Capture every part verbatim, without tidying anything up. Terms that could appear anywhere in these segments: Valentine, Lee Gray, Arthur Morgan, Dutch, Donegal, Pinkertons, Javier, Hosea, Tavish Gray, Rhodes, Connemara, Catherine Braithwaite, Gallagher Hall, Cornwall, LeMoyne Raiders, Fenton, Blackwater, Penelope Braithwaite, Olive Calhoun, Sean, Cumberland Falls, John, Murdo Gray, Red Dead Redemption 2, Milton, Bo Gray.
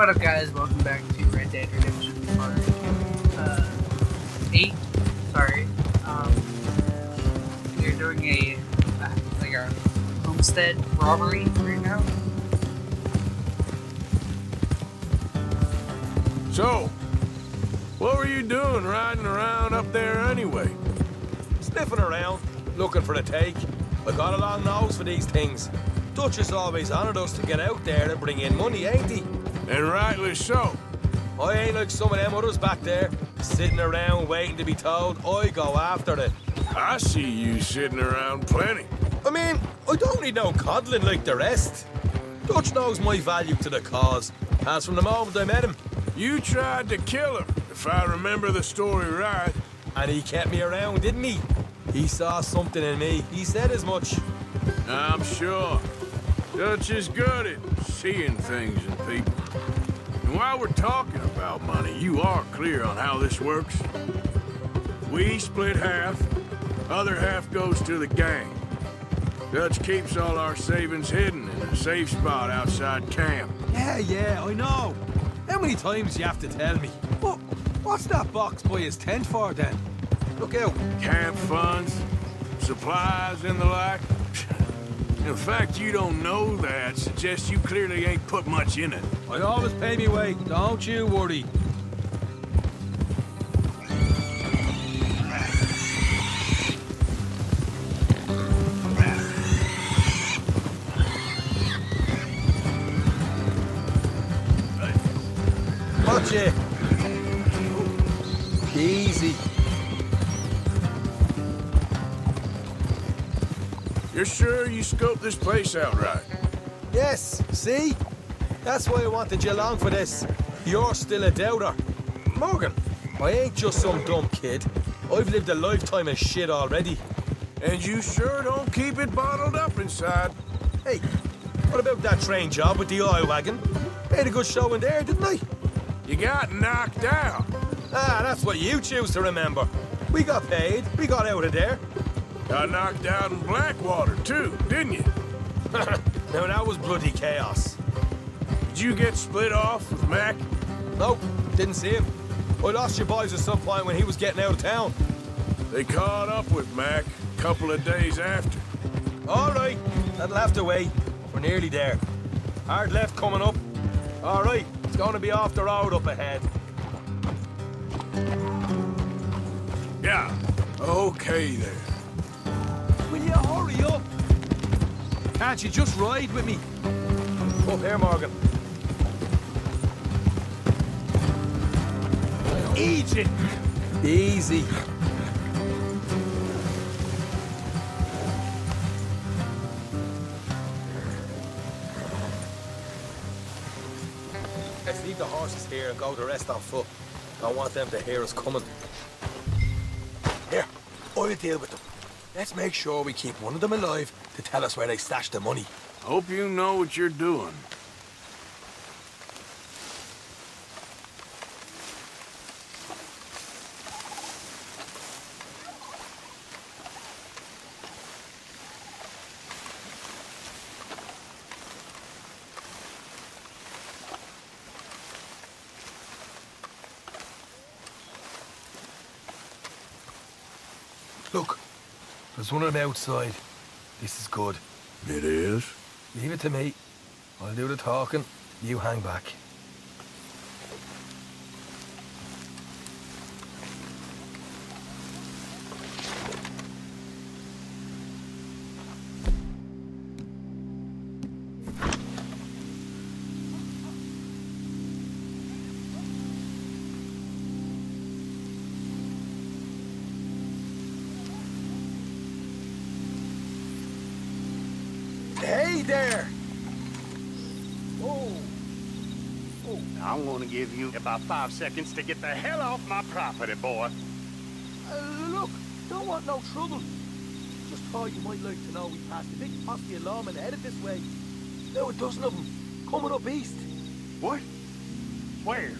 what up, guys? Welcome back to Red Dead Redemption part uh, eight. Sorry, um, we're doing a uh, like a homestead robbery right now. So, what were you doing riding around up there anyway? Sniffing around, looking for the take. I got a long nose for these things. Dutch has always honored us to get out there and bring in money, ain't he? And rightly so. I ain't like some of them others back there, sitting around waiting to be told. I go after it. I see you sitting around plenty. I mean, I don't need no coddling like the rest. Dutch knows my value to the cause, as from the moment I met him. You tried to kill him, if I remember the story right. And he kept me around, didn't he? He saw something in me. He said as much. I'm sure. Dutch is good at seeing things in people. And while we're talking about money, you are clear on how this works. We split half, other half goes to the gang. Dutch keeps all our savings hidden in a safe spot outside camp. Yeah, yeah, I know. How many times do you have to tell me? What, what's that box by his tent for, then? Look out. Camp funds, supplies and the like. In fact, you don't know that suggests you clearly ain't put much in it. I always pay me way, don't you worry. Watch it. Easy. You're sure you scoped this place out right? Yes, see? That's why I wanted you along for this. You're still a doubter. Morgan, I ain't just some dumb kid. I've lived a lifetime of shit already. And you sure don't keep it bottled up inside. Hey, what about that train job with the oil wagon? Made a good show in there, didn't I? You got knocked out. Ah, that's what you choose to remember. We got paid, we got out of there. Got knocked out in Blackwater, too, didn't you? Now that was bloody chaos. Did you get split off with Mac? Nope, didn't see him. I lost your boys at some point when he was getting out of town. They caught up with Mac a couple of days after. All right, that'll have to wait. We're nearly there. Hard left coming up. All right, it's going to be off the road up ahead. Yeah, okay there. Will you hurry up? Can't you just ride with me? Up here, Morgan. Easy. Easy. Let's leave the horses here and go the rest on foot. I want them to hear us coming. Here, I'll deal with them. Let's make sure we keep one of them alive to tell us where they stashed the money. Hope you know what you're doing. Look. There's one of them outside. This is good. It is? Leave it to me. I'll do the talking. You hang back. Give you about five seconds to get the hell off my property, boy. Uh, look, don't want no trouble. Just thought you might like to know we passed a big posse of lawmen headed this way. There were a dozen of them coming up east. What? Where?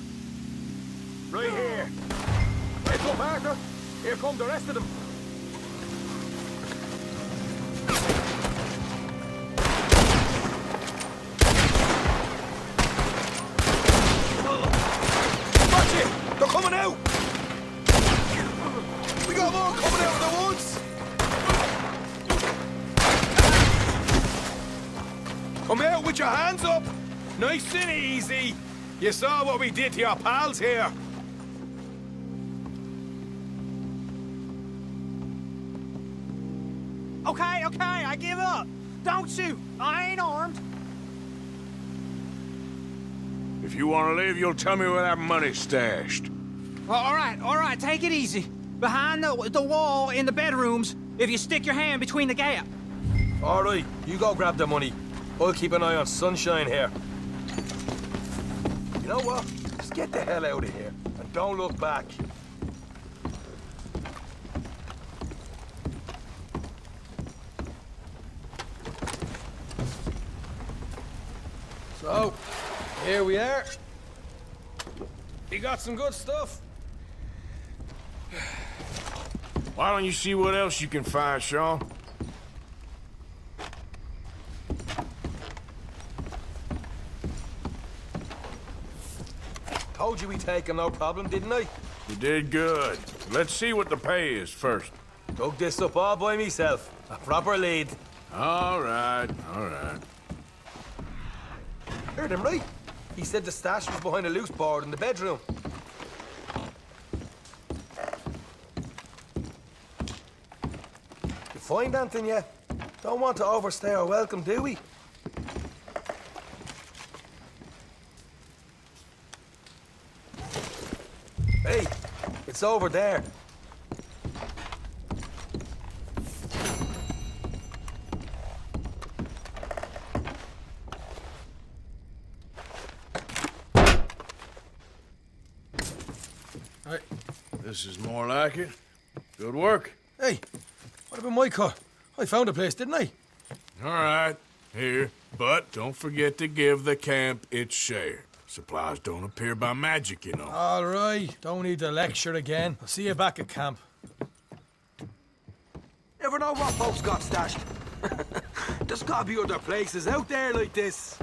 Right here. Wake up, Arthur. Here come the rest of them. your hands up! Nice and easy! You saw what we did to your pals here! Okay, okay, I give up! Don't shoot! I ain't armed! If you want to leave, you'll tell me where that money's stashed. Well, all right, all right, take it easy. Behind the, the wall in the bedrooms, if you stick your hand between the gap. All right, you go grab the money. I'll keep an eye on Sunshine here. You know what? Just get the hell out of here and don't look back. So, here we are. You got some good stuff. Why don't you see what else you can find, Sean? Told you we'd take him, no problem, didn't I? You did good. Let's see what the pay is first. Dug this up all by myself. A proper lead. All right, all right. Heard him right. He said the stash was behind a loose board in the bedroom. You find anything yet? Don't want to overstay our welcome, do we? Hey, it's over there. Hey, this is more like it. Good work. Hey, what about my car? I found a place, didn't I? All right, here. But don't forget to give the camp its share. Supplies don't appear by magic, you know. All right. Don't need to lecture again. I'll see you back at camp. Never know what folks got stashed. There's gotta be other places out there like this.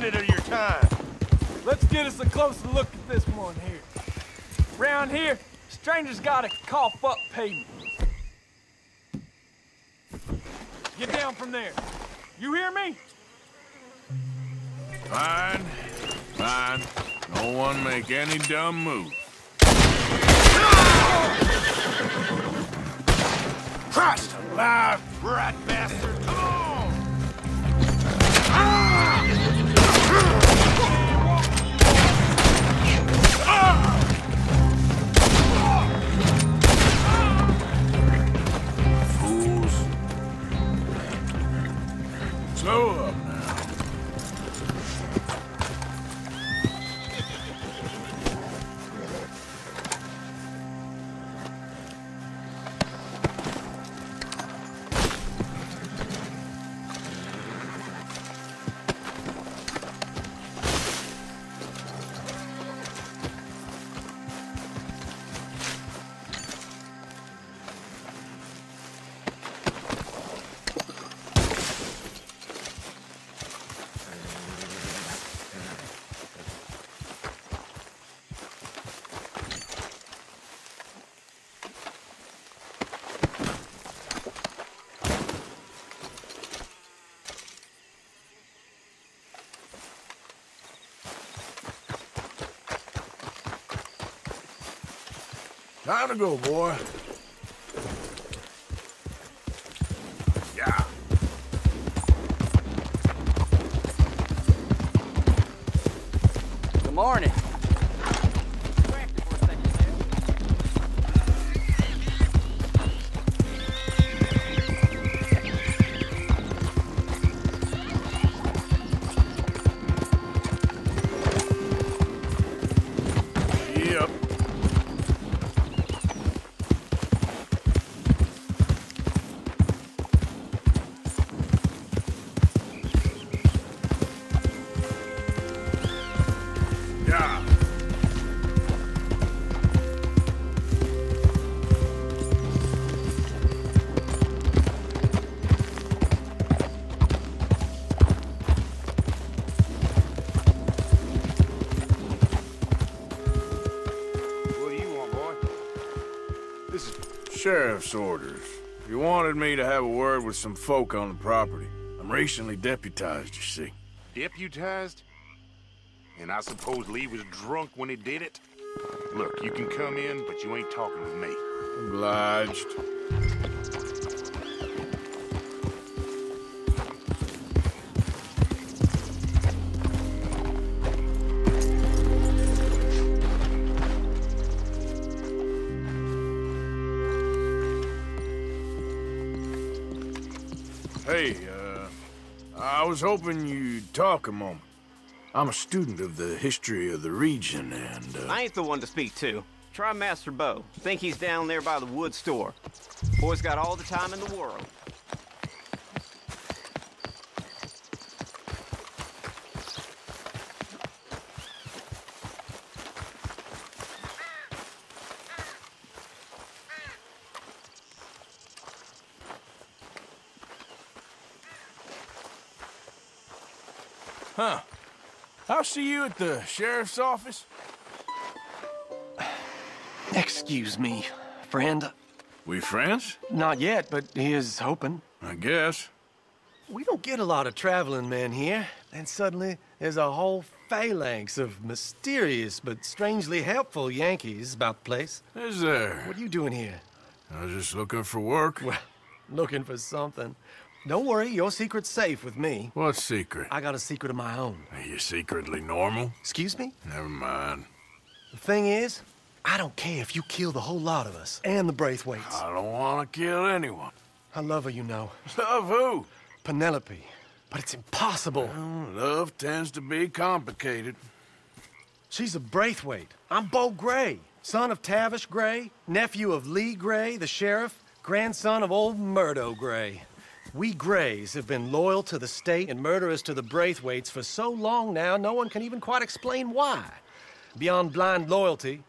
minute of your time. Let's get us a closer look at this one here. Round here, strangers gotta cough up payment. Get down from there. You hear me? Fine. Fine. No one make any dumb move. Christ alive, rat bastard! Come on! Fools. Slow up now. Time to go, boy. Yeah. Good morning. Sheriff's orders. You wanted me to have a word with some folk on the property. I'm recently deputized, you see. Deputized? And I suppose Lee was drunk when he did it? Look, you can come in, but you ain't talking with me. Obliged. Hey, uh, I was hoping you'd talk a moment. I'm a student of the history of the region, and, uh... I ain't the one to speak to. Try Master Bo. Think he's down there by the wood store. Boy's got all the time in the world. Huh. I'll see you at the sheriff's office. Excuse me, friend. We friends? Not yet, but he is hoping. I guess. We don't get a lot of traveling men here, and suddenly there's a whole phalanx of mysterious but strangely helpful Yankees about the place. Is there? What are you doing here? I was just looking for work. Well, looking for something. Don't worry, your secret's safe with me. What secret? I got a secret of my own. Are you secretly normal? Excuse me? Never mind. The thing is, I don't care if you kill the whole lot of us and the Braithwaites. I don't want to kill anyone. I love her, you know. Love who? Penelope. But it's impossible. Well, love tends to be complicated. She's a Braithwaite. I'm Bo Gray, son of Tavish Gray, nephew of Lee Gray, the sheriff, grandson of old Murdo Gray. We Grays have been loyal to the state and murderous to the Braithwaites for so long now, no one can even quite explain why. Beyond blind loyalty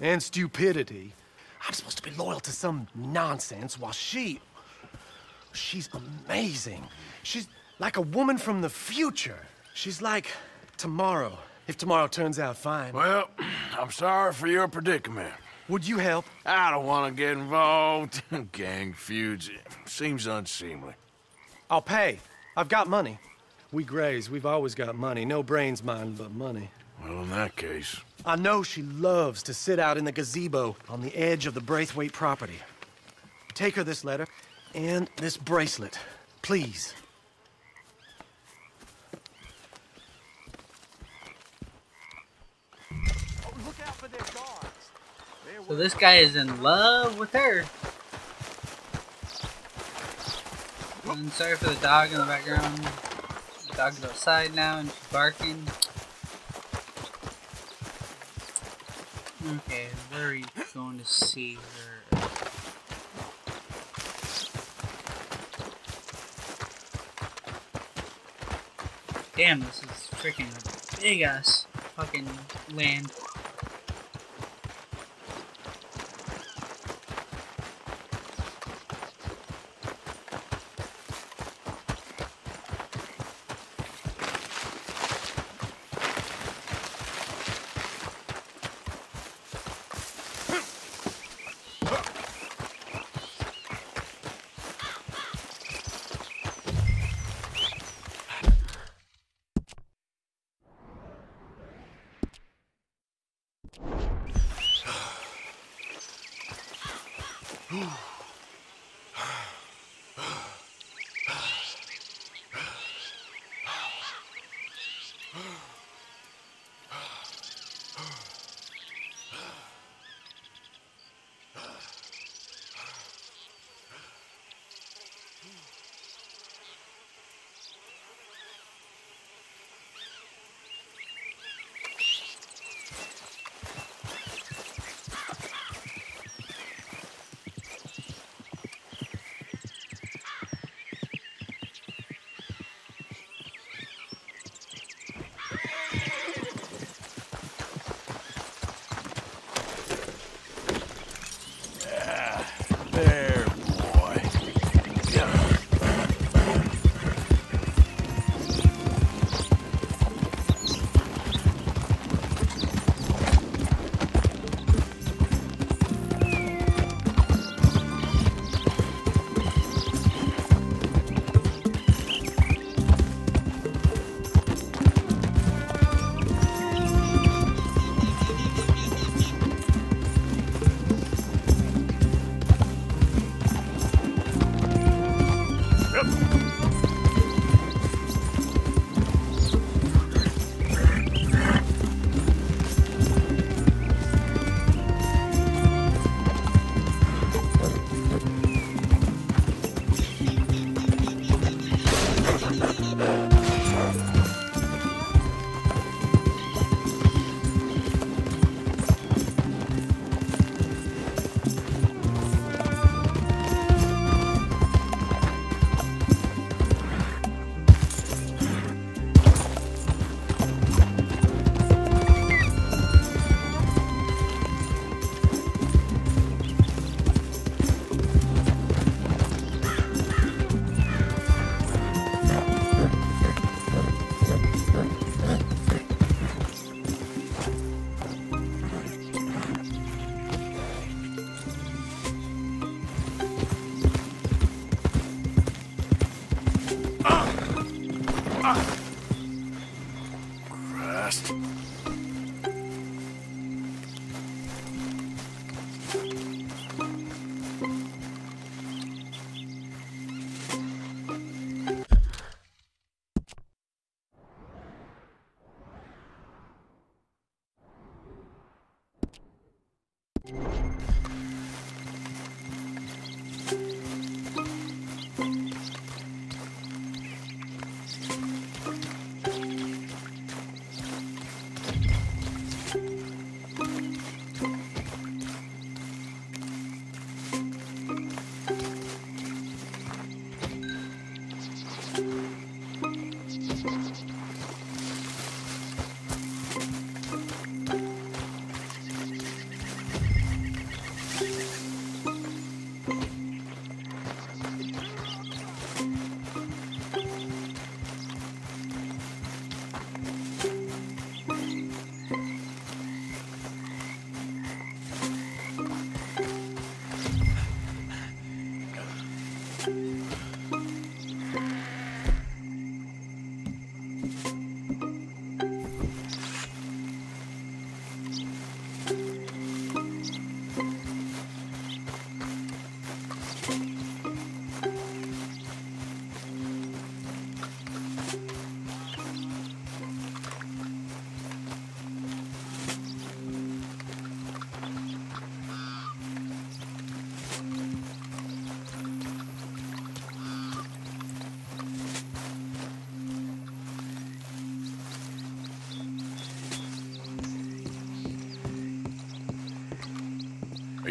and stupidity, I'm supposed to be loyal to some nonsense while she... She's amazing. She's like a woman from the future. She's like tomorrow, if tomorrow turns out fine. Well, I'm sorry for your predicament. Would you help? I don't want to get involved in gang feuds. It seems unseemly. I'll pay. I've got money. We Grays, we've always got money. No brains, mind, but money. Well, in that case... I know she loves to sit out in the gazebo on the edge of the Braithwaite property. Take her this letter and this bracelet, please. So this guy is in love with her. And sorry for the dog in the background. The dog's outside now and she's barking. Okay, where are you going to see her? Damn, this is freaking big ass fucking land.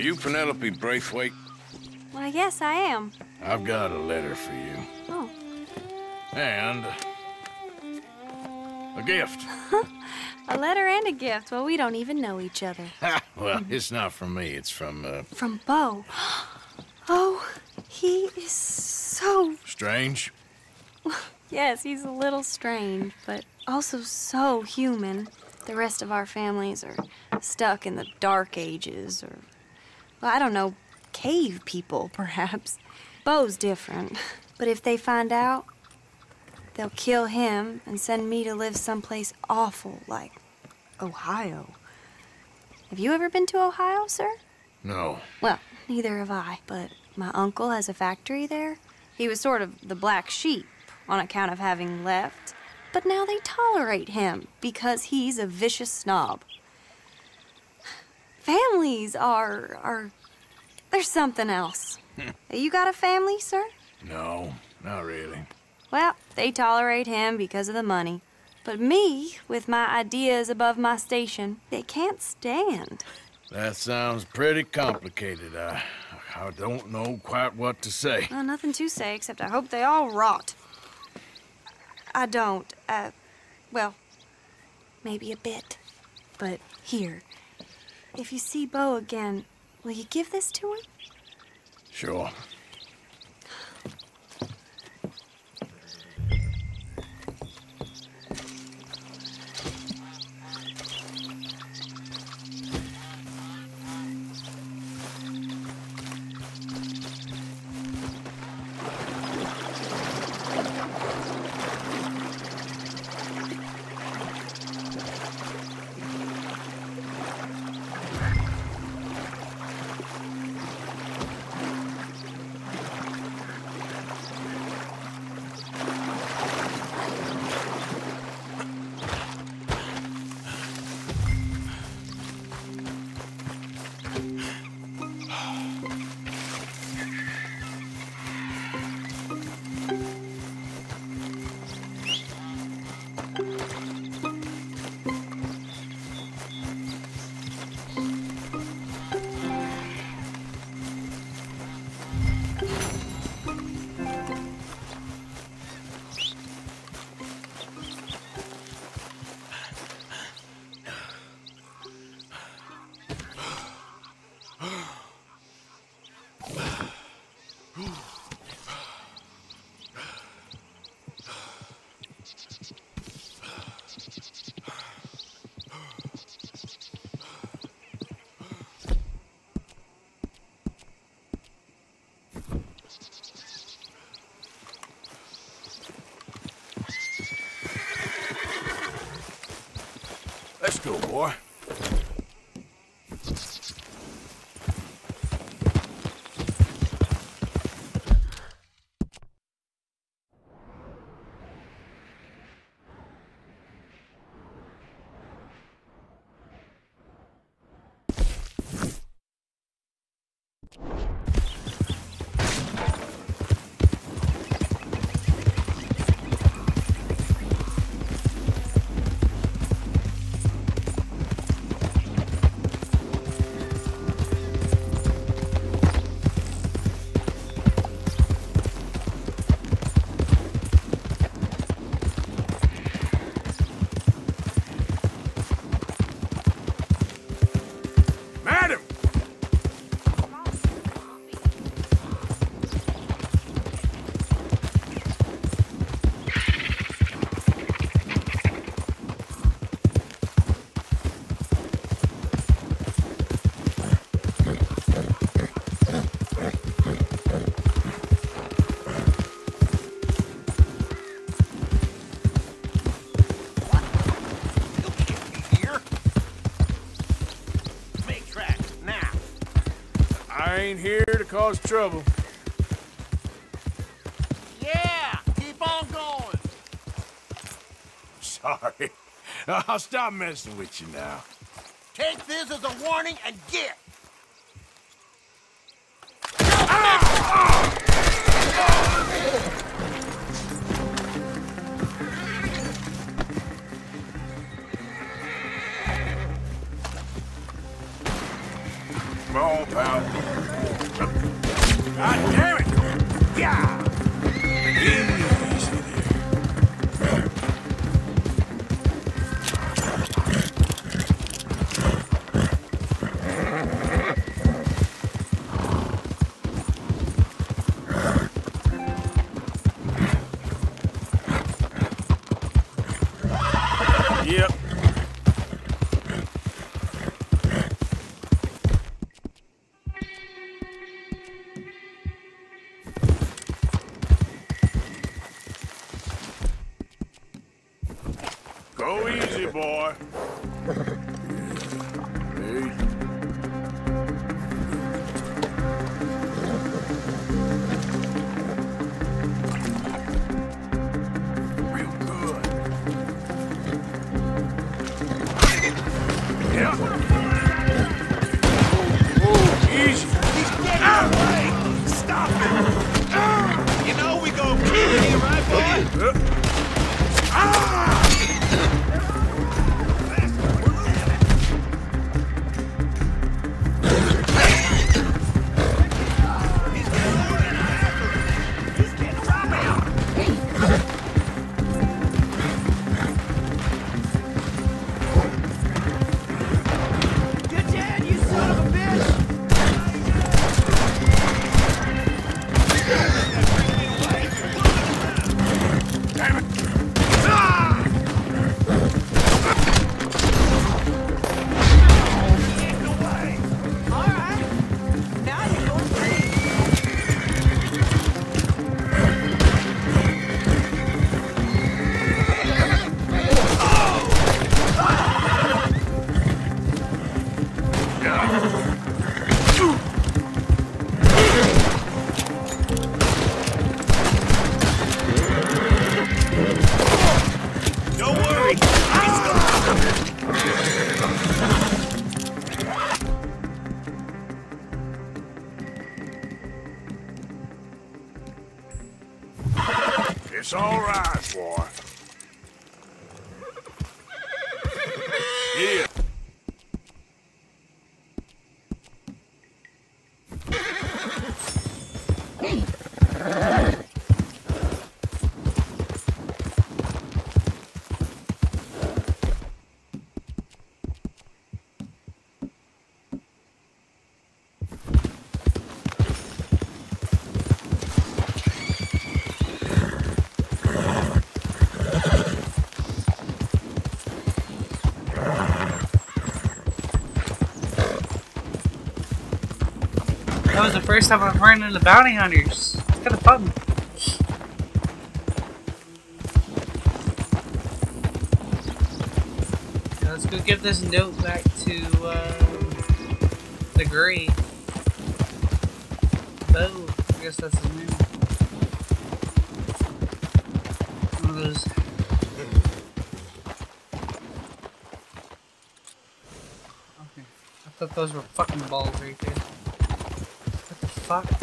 you Penelope Braithwaite? Why, yes, I am. I've got a letter for you. Oh. And a gift. A letter and a gift. Well, we don't even know each other. Well, it's not from me. It's from, uh... From Bo. Oh, he is so... Strange? Yes, he's a little strange, but also so human. The rest of our families are stuck in the dark ages or, well, I don't know, cave people, perhaps. Bo's different, but if they find out, they'll kill him and send me to live someplace awful like Ohio. Have you ever been to Ohio, sir? No. Well, neither have I, but my uncle has a factory there. He was sort of the black sheep on account of having left. But now they tolerate him because he's a vicious snob. Families are... are... they're something else. You got a family, sir? No, not really. Well, they tolerate him because of the money. But me, with my ideas above my station, they can't stand. That sounds pretty complicated. I, I don't know quite what to say. Well, nothing to say, except I hope they all rot. I don't. Uh, well, maybe a bit. But here, if you see Bo again, will you give this to him? Sure. Let's go, boy. Ain't here to cause trouble. Yeah, keep on going. Sorry, I'll stop messing with you now. Take this as a warning and get. small power. God damn it! Yeah! That was the first time I've run into the bounty hunters. It's kind of fun. Now let's go give this note back to uh, the Gray. Bo, I guess that's his name. One of those. Okay, I thought those were fucking balls right there. Fuck. Get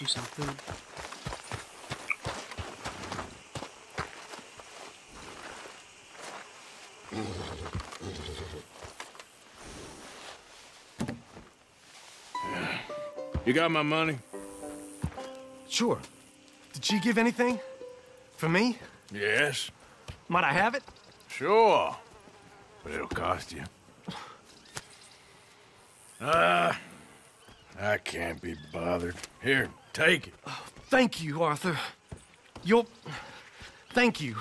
you some food. You got my money? Sure. Did she give anything? For me? Yes. Might I have it? Sure. But it'll cost you. Ah, uh, I can't be bothered. Here, take it. Oh, thank you, Arthur. You'll... Thank you.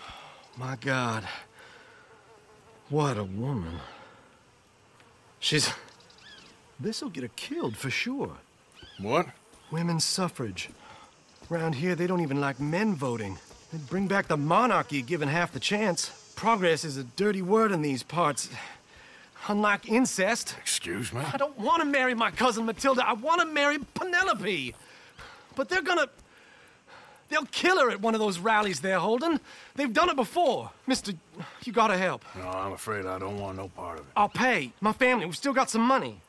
Oh, my God. What a woman. She's... This'll get her killed for sure. What? Women's suffrage. Around here, they don't even like men voting. They'd bring back the monarchy given half the chance. Progress is a dirty word in these parts. Unlike incest. Excuse me? I don't want to marry my cousin Matilda. I want to marry Penelope. But they're gonna... They'll kill her at one of those rallies they're holding. They've done it before. Mister, you gotta help. No, I'm afraid I don't want no part of it. I'll pay. My family, we've still got some money.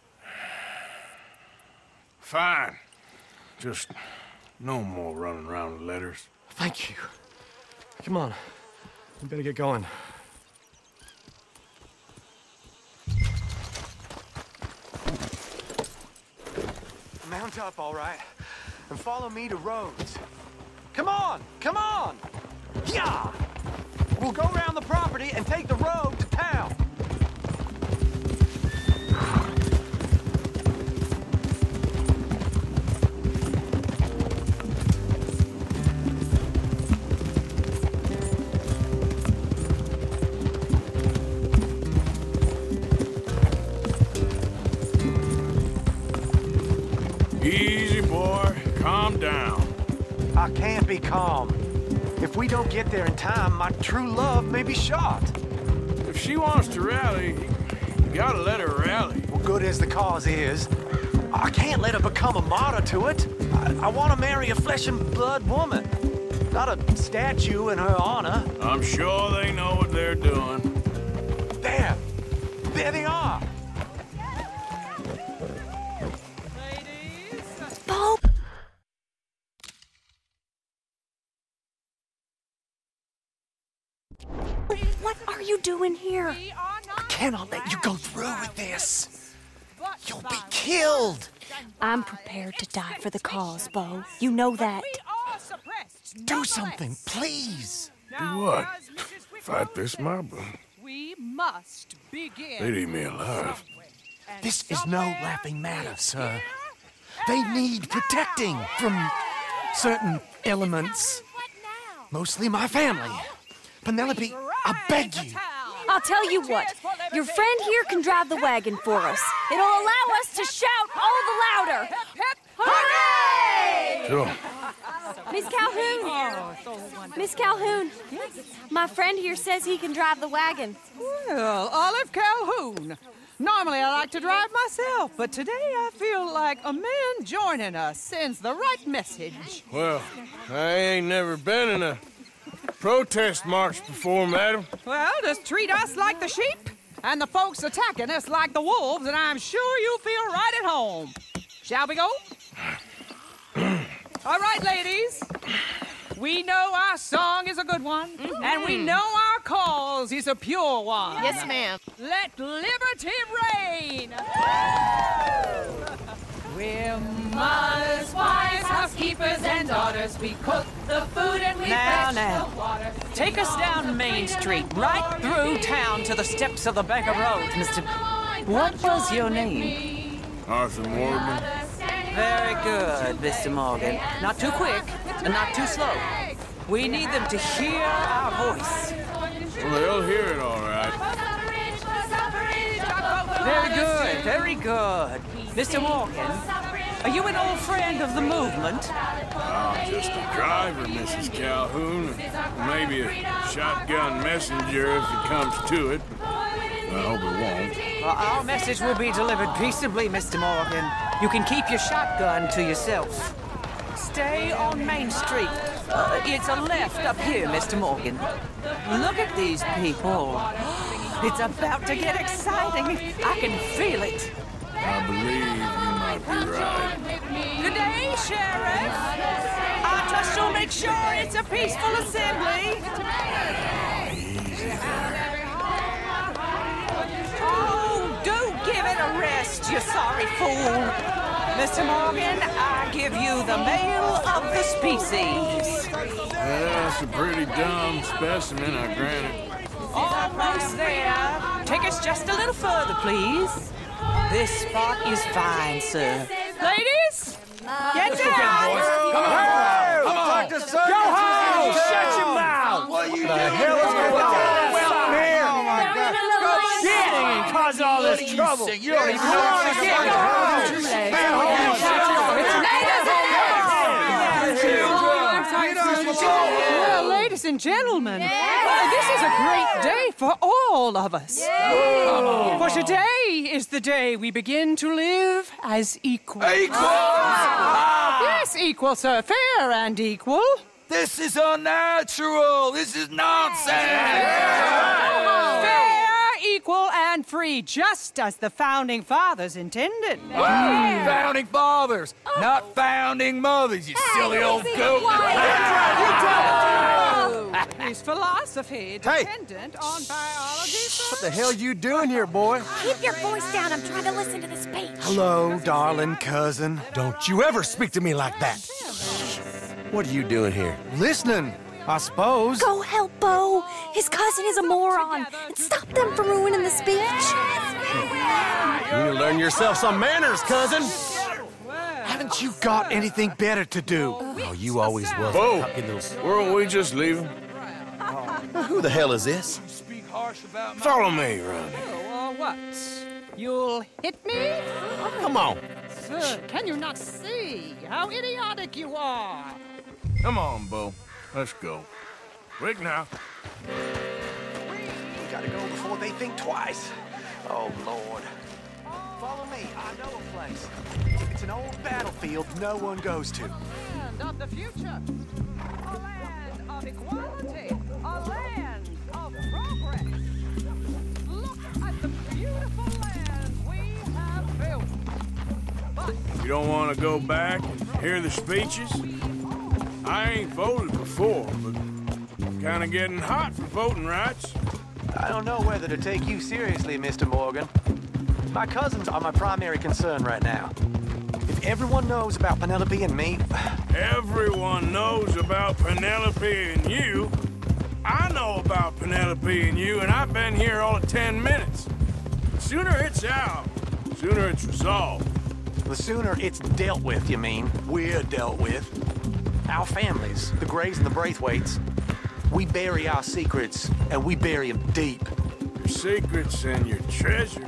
Fine. Just no more running around with letters. Thank you. Come on. We better get going. Mount up, all right, and follow me to Rhodes. Come on! Come on! Yeah! We'll go around the property and take the road to town. Easy, boy. Calm down. I can't be calm. If we don't get there in time, my true love may be shot. If she wants to rally, you gotta let her rally. Well, good as the cause is, I can't let her become a martyr to it. I, I want to marry a flesh and blood woman, not a statue in her honor. I'm sure they know what they're doing. There! There they are! In here. I cannot let you go through with this. You'll be killed. I'm prepared to die for the cause, Bo. You know that. Do something, please. Do what? Fight this mob? We must begin. They need me alive. This is no laughing matter, sir. They need protecting from certain elements. Mostly my family. Penelope, I beg you. I'll tell you what, your friend here can drive the wagon for us. It'll allow us to shout all the louder. Hooray! Sure. Miss Calhoun, Miss Calhoun, my friend here says he can drive the wagon. Well, Olive Calhoun. Normally I like to drive myself, but today I feel like a man joining us sends the right message. Well, I ain't never been in a... protest march before, madam. Well, just treat us like the sheep, and the folks attacking us like the wolves, and I'm sure you'll feel right at home. Shall we go? All right, ladies. We know our song is a good one, mm-hmm. and we know our cause is a pure one. Yes, ma'am. Let liberty reign! We're mothers, wives, housekeepers, and daughters. We cook the food and we now, fetch now. the water. Take us down Main Street, right through town to the steps of the Bank of Rhodes, Mister What was your name? Arthur Morgan. Very good, Mister Morgan. Not too quick and not too slow. We need them to hear our voice. Well, they'll hear it all right. Very good, very good. Mister Morgan, are you an old friend of the movement? I'm just a driver, Missus Calhoun. Maybe a shotgun messenger if it comes to it. I hope it won't. Well, our message will be delivered peaceably, Mister Morgan. You can keep your shotgun to yourself. Stay on Main Street. Uh, it's a left up here, Mister Morgan. Look at these people. It's about to get exciting. I can feel it. I believe you might be right. Good day, Sheriff. I trust you'll make sure it's a peaceful assembly. Oh, do give it a rest, you sorry fool. Mister Morgan, I give you the male of the species. That's a pretty dumb specimen, I grant it. Almost there. Take us just a little further, please. This spot is fine, sir. Ladies, get down! Come on! Come on! Go home! Shut your mouth! What are you doing? The hell is going on here? Oh my God! Go shit! And cause all this trouble. You don't even know what you're doing. Go home! Man, hold on! Ladies and gentlemen! Ladies and gentlemen, yeah. This is a great day for all of us. Yeah. For today is the day we begin to live as equals. Equals! Oh. Yes, equal, sir. Fair and equal. This is unnatural. This is nonsense. Yeah. Fair, equal, and free, just as the Founding Fathers intended. Oh, Founding Fathers, oh. not Founding Mothers, you hey, silly old goat. His philosophy dependent hey. on biology. What the hell you doing here, boy? Keep your voice down. I'm trying to listen to the speech. Hello, darling cousin. Don't you ever speak to me like that. What are you doing here? Listening, I suppose. Go help Bo. His cousin is a moron. And stop them from ruining the speech. You need to learn yourself some manners, cousin. Haven't you got anything better to do? Oh, you always was. Bo, weren't we just leaving? Who the hell is this? Follow me, Ronnie. Oh, or what? You'll hit me? Oh, come on. Sir, can you not see how idiotic you are? Come on, Bo. Let's go. Quick now. We gotta go before they think twice. Oh, Lord. Follow me. I know a place. It's an old battlefield no one goes to. A land of the future. A land of equality. A land of progress. Look at the beautiful land we have built. But you don't want to go back and hear the speeches? I ain't voted before, but I'm kind of getting hot for voting rights. I don't know whether to take you seriously, Mister Morgan. My cousins are my primary concern right now. If everyone knows about Penelope and me... Everyone knows about Penelope and you? I know about Penelope and you, and I've been here all of ten minutes. The sooner it's out, the sooner it's resolved. The sooner it's dealt with, you mean? We're dealt with. Our families, the Grays and the Braithwaites, we bury our secrets, and we bury them deep. Your secrets and your treasure.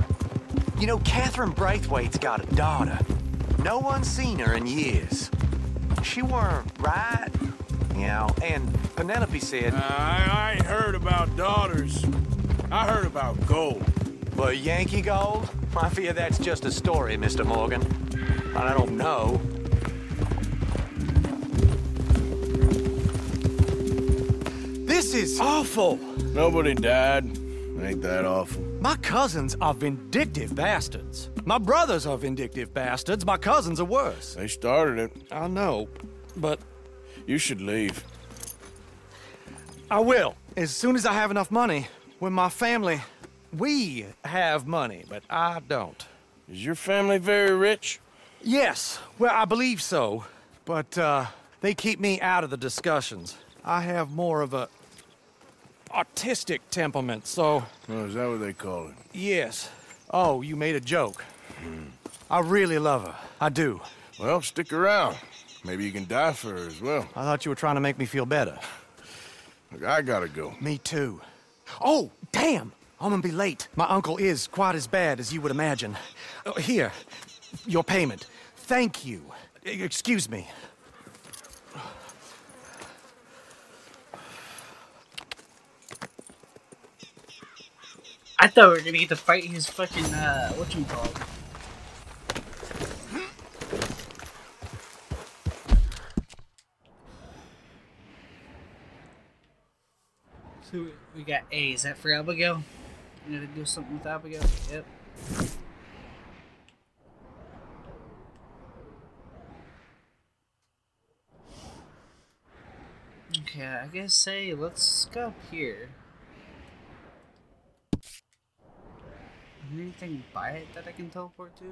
You know, Catherine Braithwaite's got a daughter. No one's seen her in years. She weren't right, you know, and... Penelope said... Uh, I, I ain't heard about daughters. I heard about gold. But Yankee gold? I fear that's just a story, Mister Morgan. I don't know. This is awful. Nobody died. Ain't that awful. My cousins are vindictive bastards. My brothers are vindictive bastards. My cousins are worse. They started it. I know, but... You should leave. I will, as soon as I have enough money. When my family... We have money, but I don't. Is your family very rich? Yes. Well, I believe so. But, uh, they keep me out of the discussions. I have more of a... artistic temperament, so... Oh, is that what they call it? Yes. Oh, you made a joke. Mm. I really love her. I do. Well, stick around. Maybe you can die for her as well. I thought you were trying to make me feel better. Look, I gotta go. Me too. Oh, damn! I'm gonna be late. My uncle is quite as bad as you would imagine. Uh, here, your payment. Thank you. Excuse me. I thought we were gonna get to fight his fucking, uh, what you call it? So we got A. Is that for Abigail? You gotta do something with Abigail? Yep. Okay, I guess say hey, let's go up here. Is there anything by it that I can teleport to?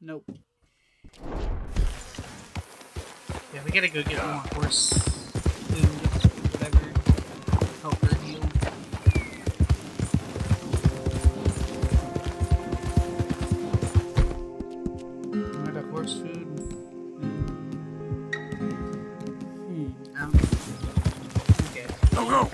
Nope. Yeah, we gotta go get more horse food, whatever, help her heal. I got horse food. Hmm. Um, okay. Go, go!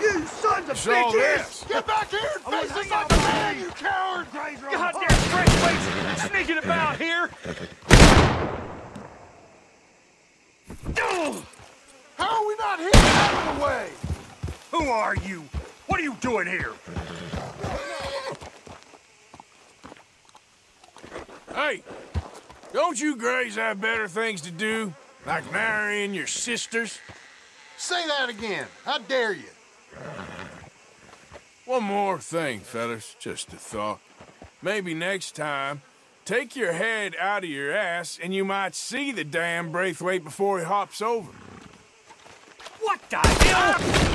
You sons of bitches! Get back here and face us on the land, you coward! Goddamn Braithwaite sneaking about here! How are we not here? Out of the way! Who are you? What are you doing here? Hey, don't you Grays have better things to do? Like marrying your sisters? Say that again. How dare you? One more thing, fellas. Just a thought. Maybe next time, take your head out of your ass and you might see the damn Braithwaite before he hops over. What the hell?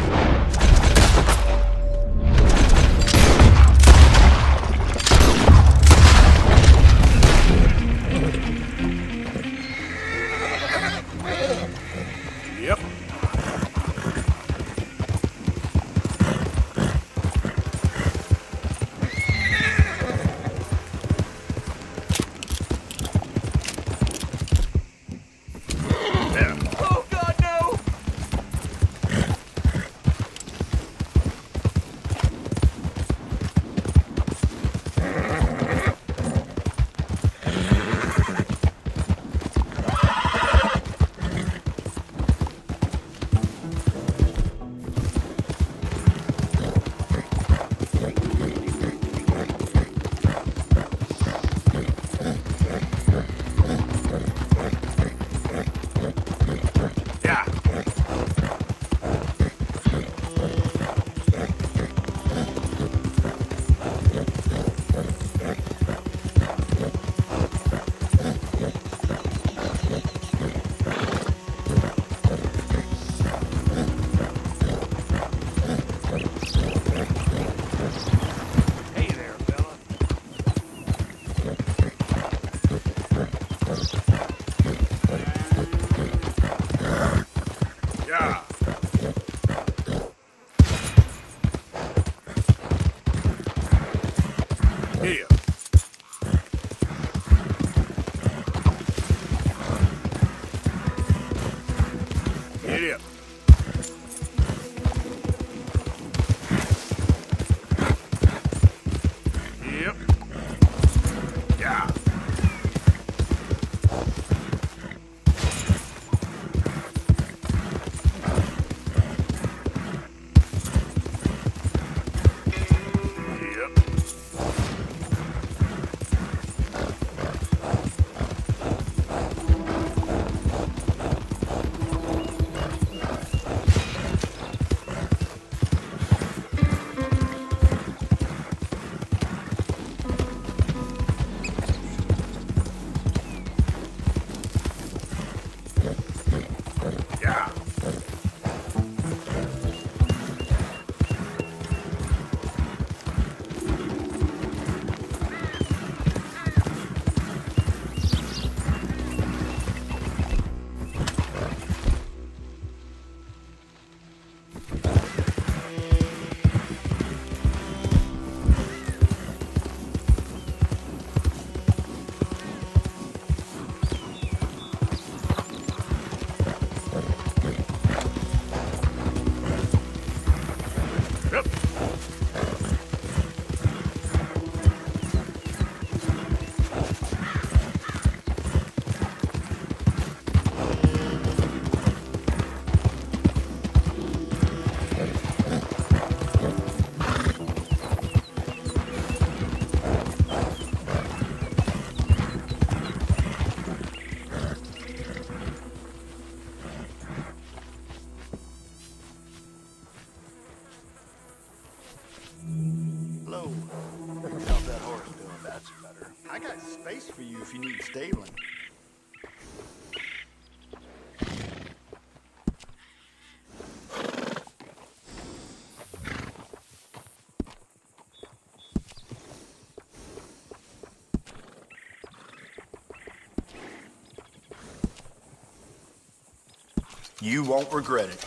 You won't regret it.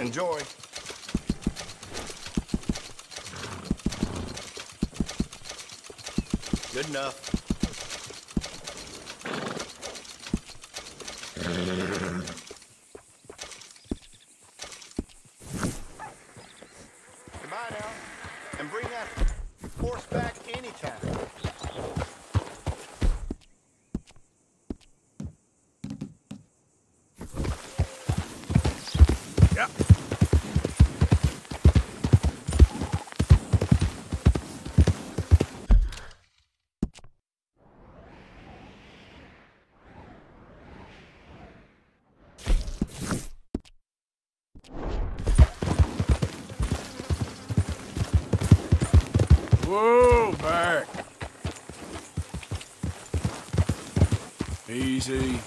Enjoy. Good enough. Easy. Yeah.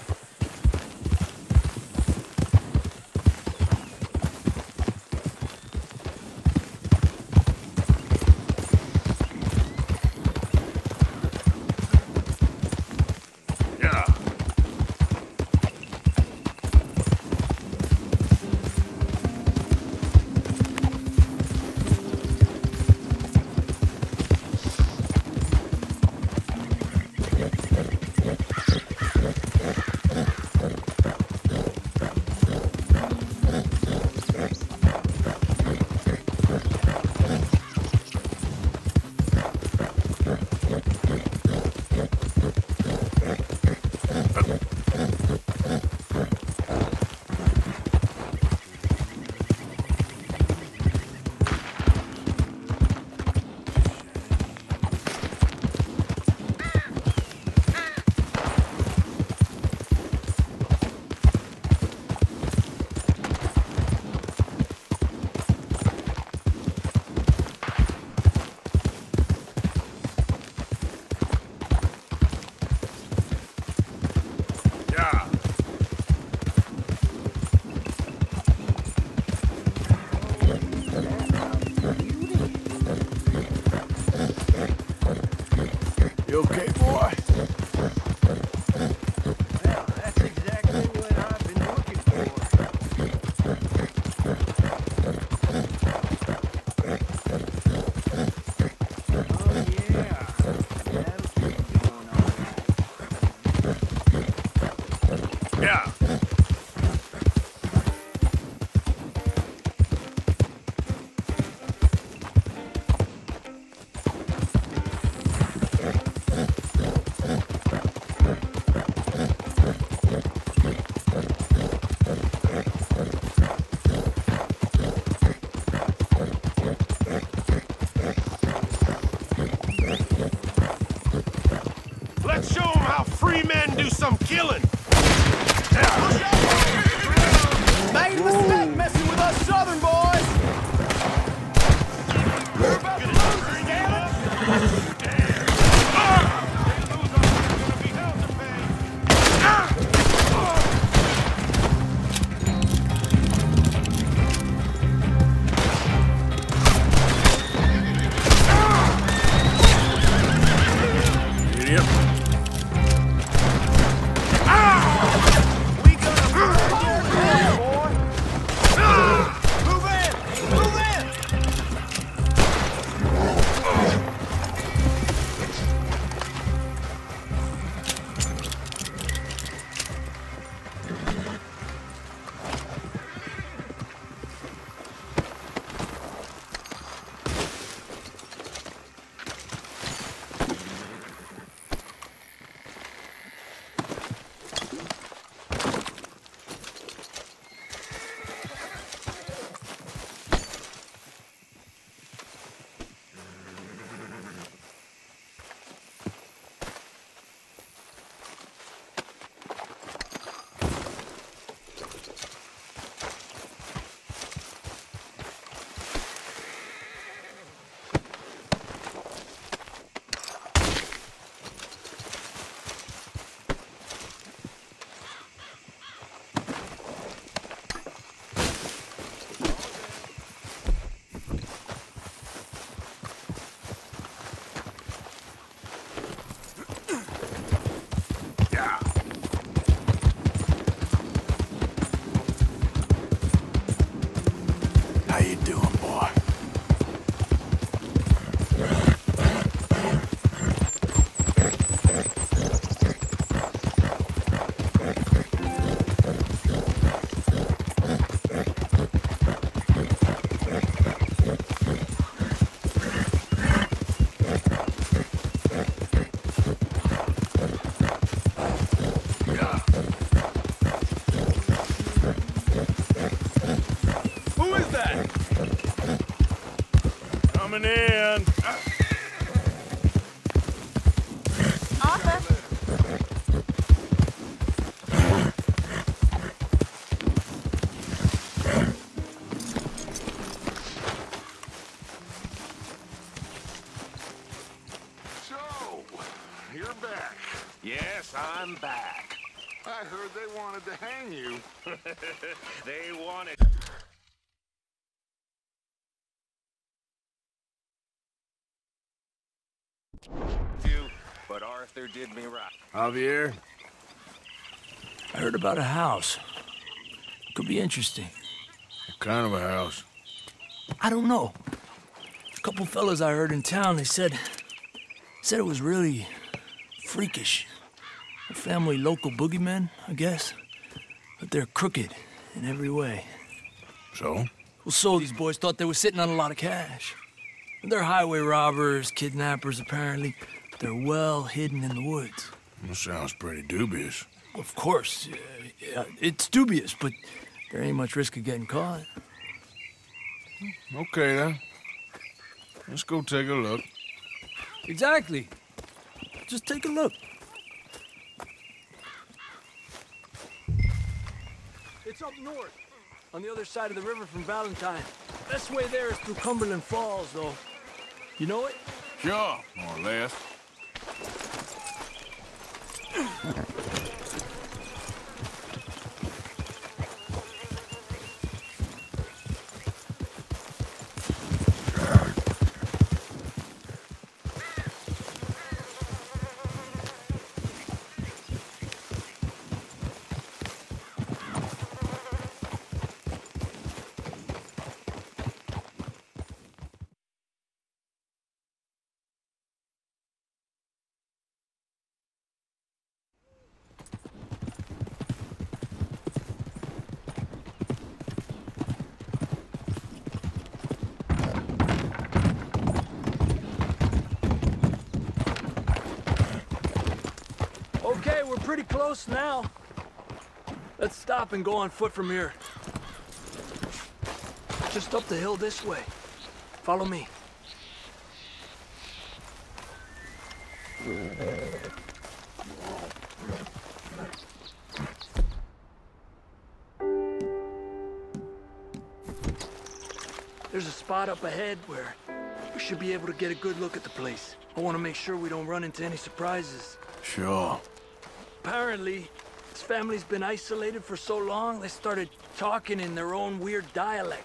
Some killing! Yeah. Made a mistake messing with us southern boys! We're about to lose, damn it! Idiot! Ah! Coming in. Arthur. So, you're back. Yes, I'm back. I heard they wanted to hang you. They wanted... But Arthur did me right. Javier? I heard about a house. It could be interesting. What kind of a house? I don't know. A couple fellas I heard in town, they said... said it was really freakish. A family local boogeymen, I guess. But they're crooked in every way. So? Well, so these boys thought they were sitting on a lot of cash. And they're highway robbers, kidnappers, apparently. They're well hidden in the woods. That sounds pretty dubious. Of course. Uh, it's dubious, but there ain't much risk of getting caught. Okay, then. Let's go take a look. Exactly. Just take a look. It's up north, on the other side of the river from Valentine. Best way there is through Cumberland Falls, though. You know it? Sure, more or less. Okay, we're pretty close now. Let's stop and go on foot from here. Just up the hill this way. Follow me. There's a spot up ahead where we should be able to get a good look at the place. I want to make sure we don't run into any surprises. Sure. Apparently, this family's been isolated for so long, they started talking in their own weird dialect.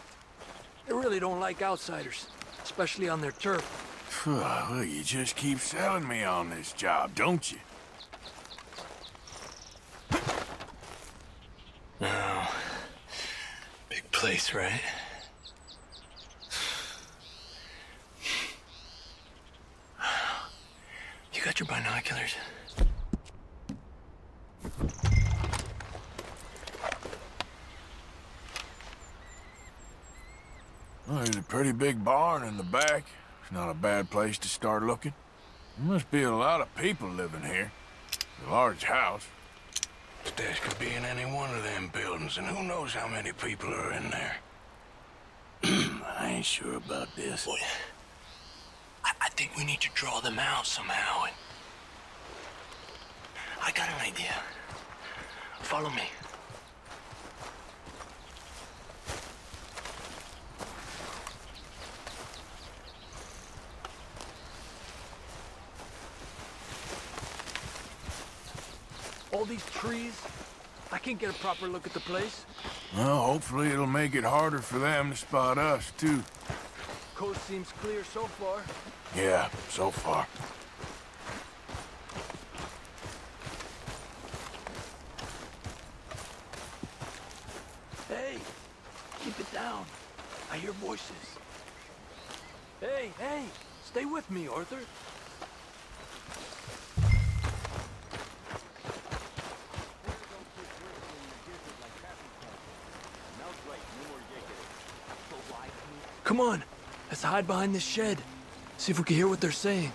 They really don't like outsiders, especially on their turf. Well, you just keep selling me on this job, don't you? No. Big place, right? You got your binoculars? Well, there's a pretty big barn in the back. It's not a bad place to start looking. There must be a lot of people living here. It's a large house. Stash could be in any one of them buildings, and who knows how many people are in there. I ain't sure about this. Well, I, I think we need to draw them out somehow. And I got an idea. Follow me. All these trees, I can't get a proper look at the place. Well, hopefully it'll make it harder for them to spot us, too. Coast seems clear so far. Yeah, so far. Hey, keep it down. I hear voices. Hey, hey, stay with me, Arthur. Come on, let's hide behind this shed. See if we can hear what they're saying.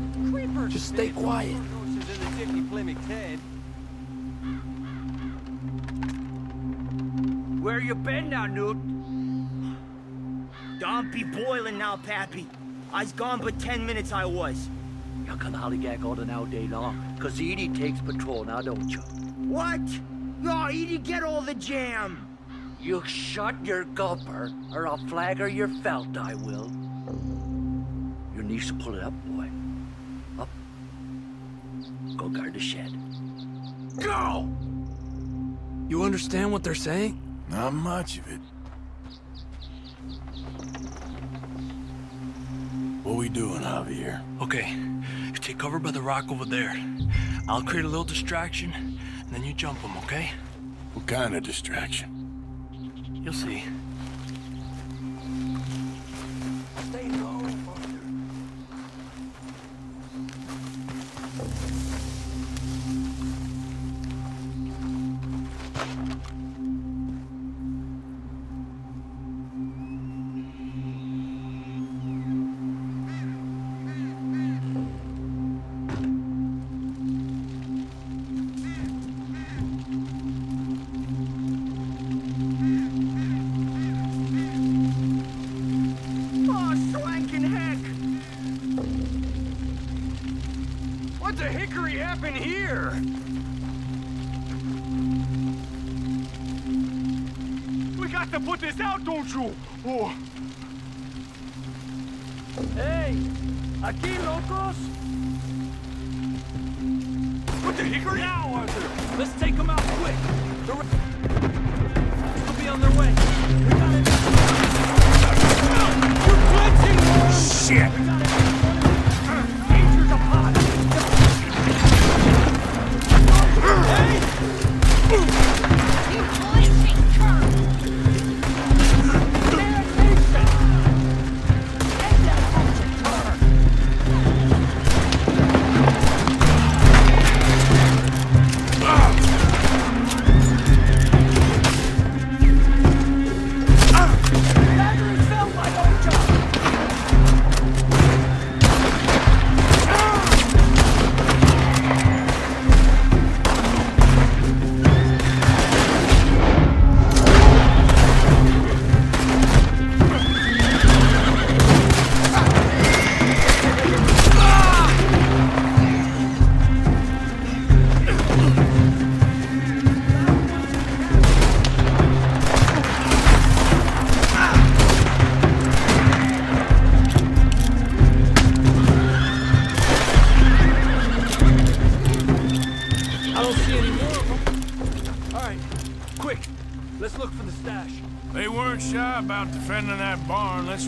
know, creepers. Just stay quiet. Where you been now, Newt? Don't be boiling now, Pappy. I's gone but ten minutes I was. You can hollygag all the all day long, because Edie takes patrol now, don't you? What? No, Edie get all the jam. You shut your gulper, or I'll flagger your felt, I will. Your niece will pull it up, boy. Up. Go guard the shed. Go! You understand what they're saying? Not much of it. What we doing, Javier? Okay, you take cover by the rock over there. I'll create a little distraction, and then you jump them, okay? What kind of distraction? You'll see. Stay low, Father. Don't you? Oh. Hey, aquí locos? What the hickory? Now, Arthur, let's take them out quick. They'll be on their way. We got it. We're glitching. Shit. We got it. Nature's a pot. Hey.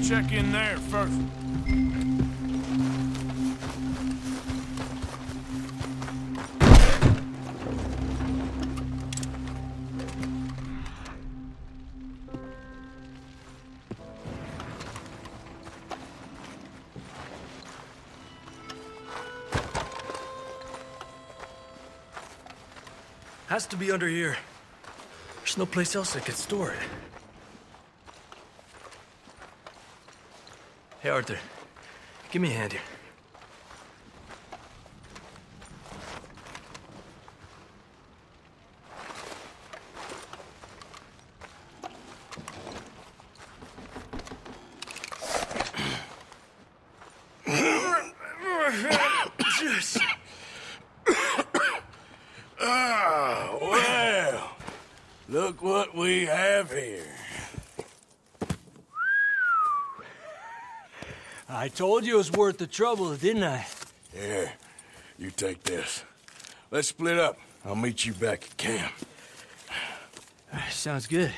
Check in there first. Has to be under here. There's no place else I could store it. Hey, Arthur, give me a hand here. Ah, well, look what we have here. I told you it was worth the trouble, didn't I? Here, you take this. Let's split up. I'll meet you back at camp. Sounds good.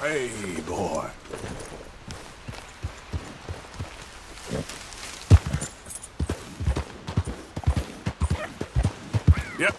Hey, boy. Yep.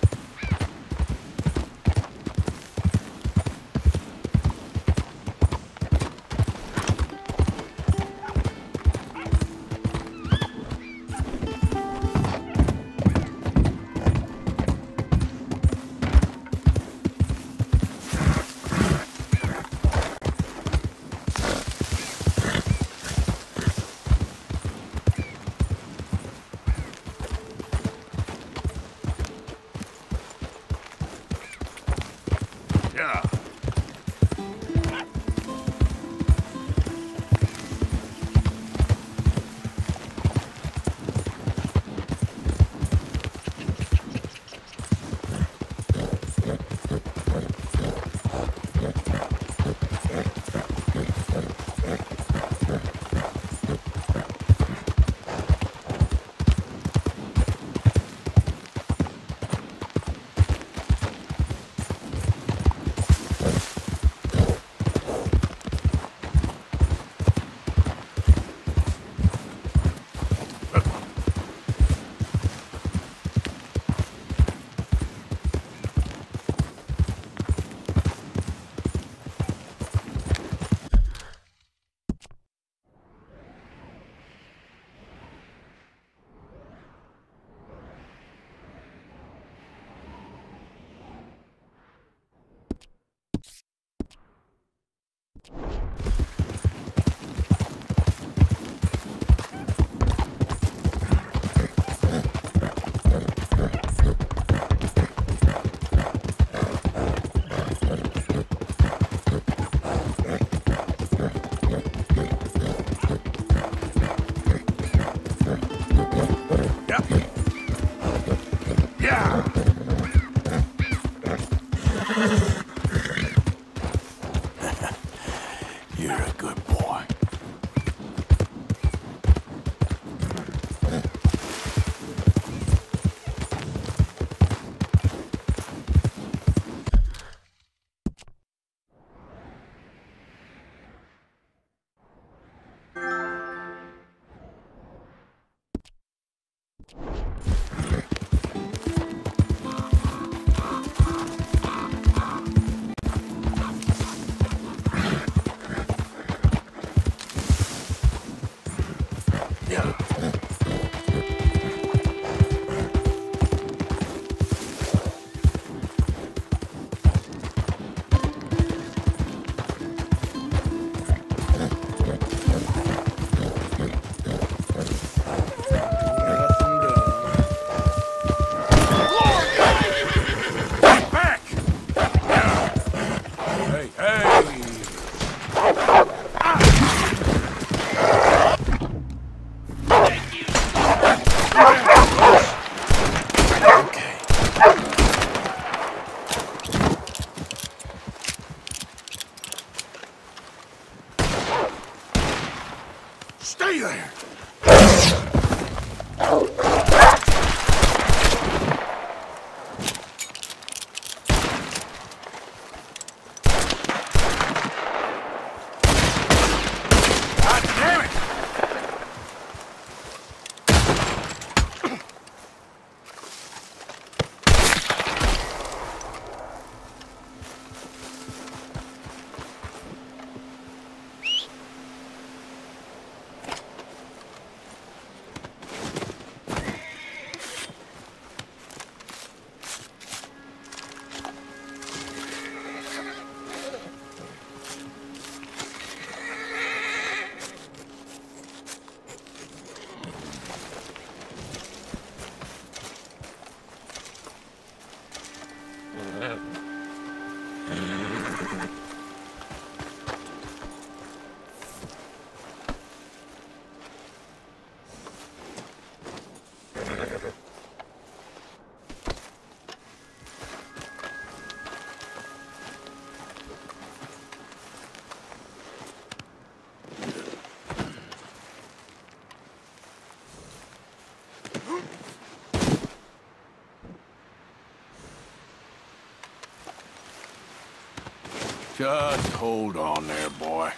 Just hold on there, boy.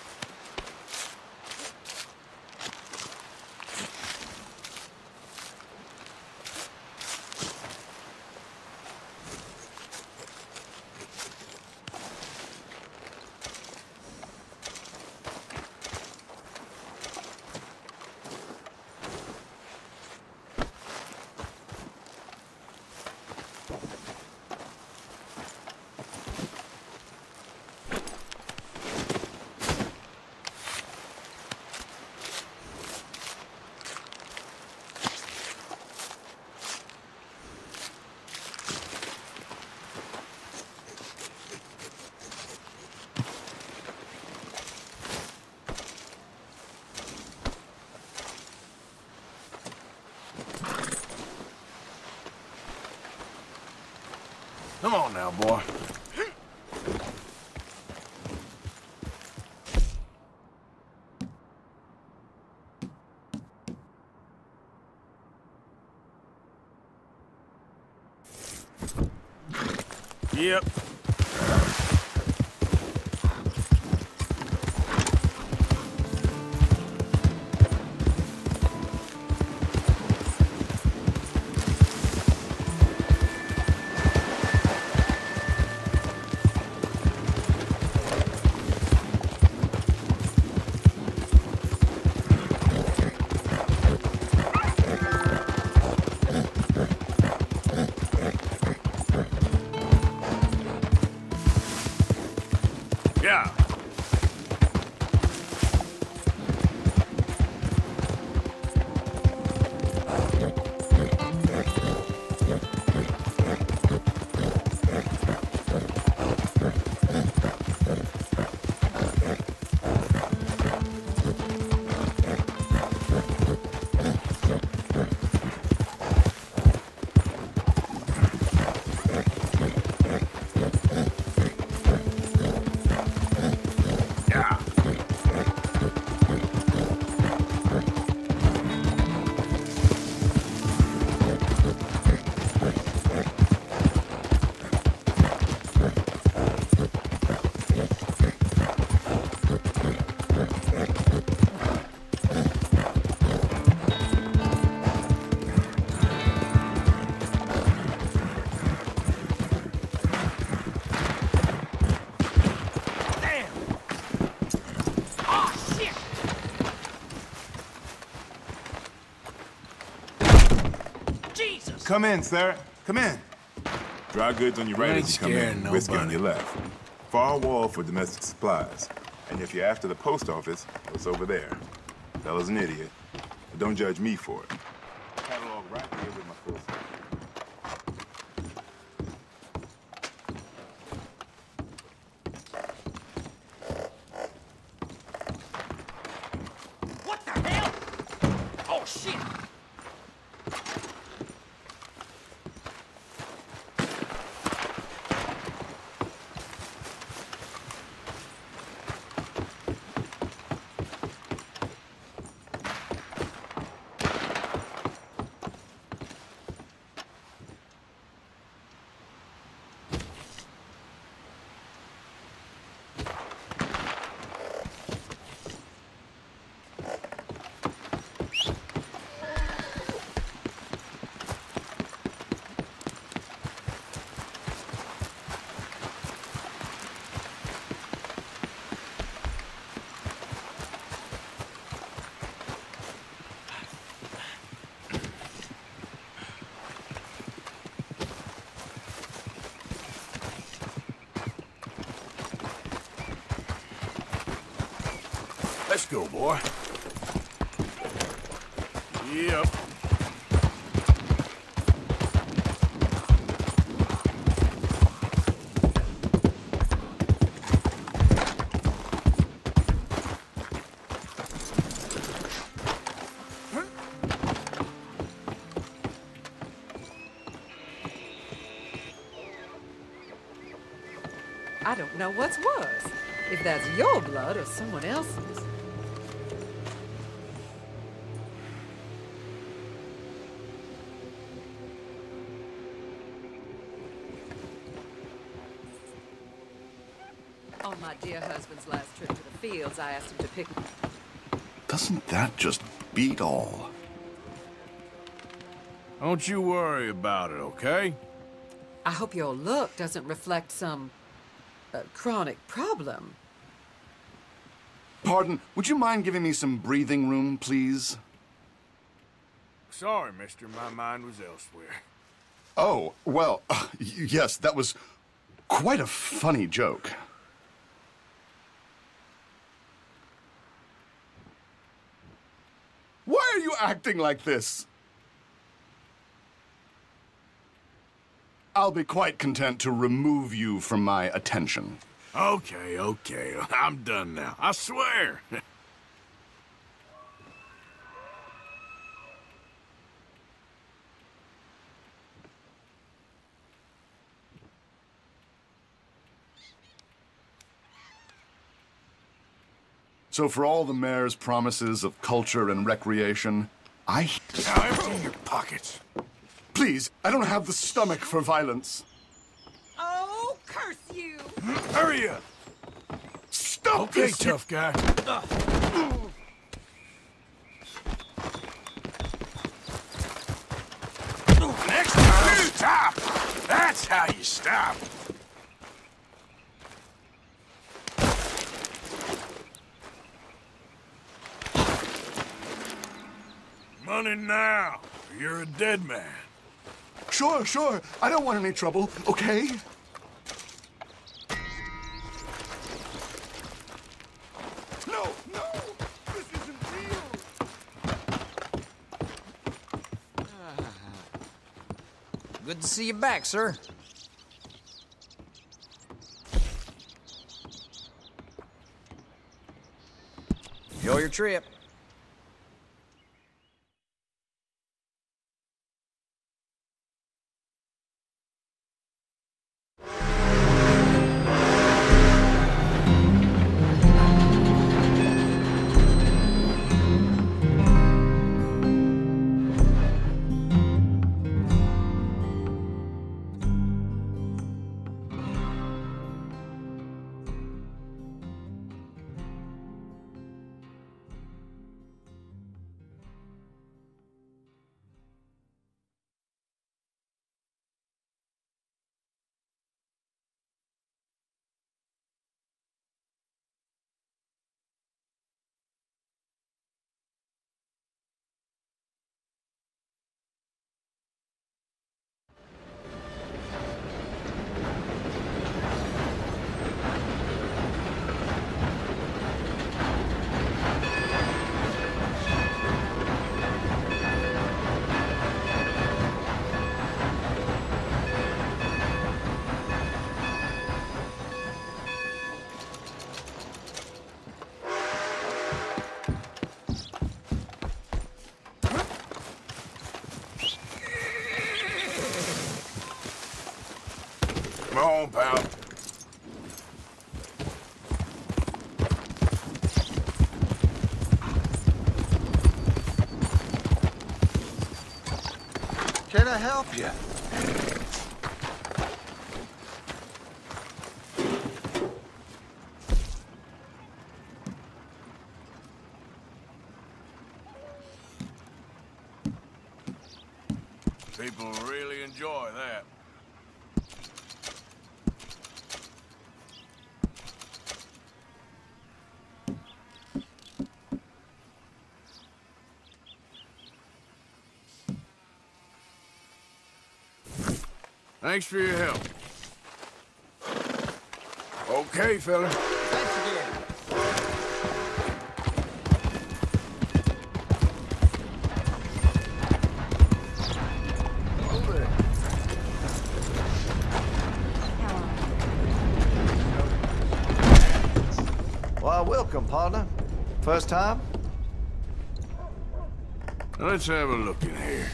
Come on now, boy. Yep. Come in, sir. Come in. Dry goods on your right as you come in, whiskey on your left. Far wall for domestic supplies. And if you're after the post office, it's over there. Fella's an idiot. But don't judge me for it. Catalog right here with my full set. What the hell? Oh, shit! Let's go, boy. Yep. I don't know what's worse, if that's your blood or someone else's. dear husband's last trip to the fields, I asked him to pick me. Doesn't that just beat all? Don't you worry about it, okay? I hope your look doesn't reflect some uh, chronic problem. Pardon, would you mind giving me some breathing room, please? Sorry, mister, my mind was elsewhere. Oh, well, uh, yes, that was quite a funny joke. Why are you acting like this? I'll be quite content to remove you from my attention. Okay, okay, I'm done now, I swear. So for all the mayor's promises of culture and recreation, I... Now empty your pockets. Please, I don't have the stomach for violence. Oh, curse you! Hurry up! Stop okay, this! Okay, tough guy. Uh. Next time, stop! That's how you stop. Money now, or you're a dead man. Sure, sure. I don't want any trouble, okay? No, no! This isn't real! Uh, good to see you back, sir. Enjoy your trip. Pal. Can I help you? People really enjoy that. Thanks for your help. Okay, fella. Thanks again. Well, welcome, partner. First time? Let's have a look in here.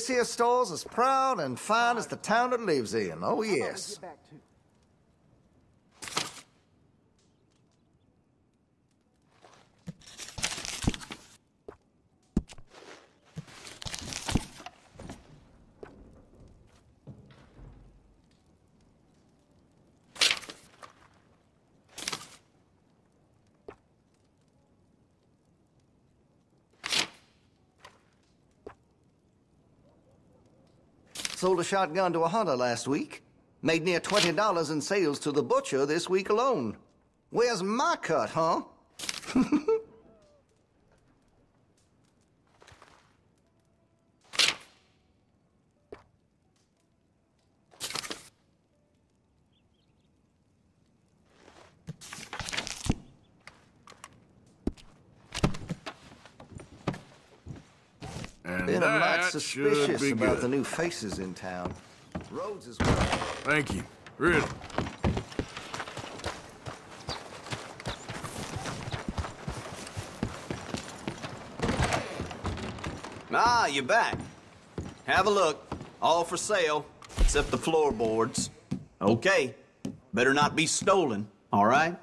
This here store's as proud and fine as the town it lives in. Oh, yes. Sold a shotgun to a hunter last week. Made near twenty dollars in sales to the butcher this week alone. Where's my cut, huh? Been a mite suspicious about good. The new faces in town. Rhodes as well. Thank you. Really. Ah, you're back. Have a look. All for sale, except the floorboards. Okay. Better not be stolen, all right?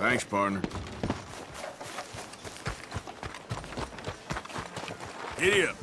Thanks, partner. Giddy up.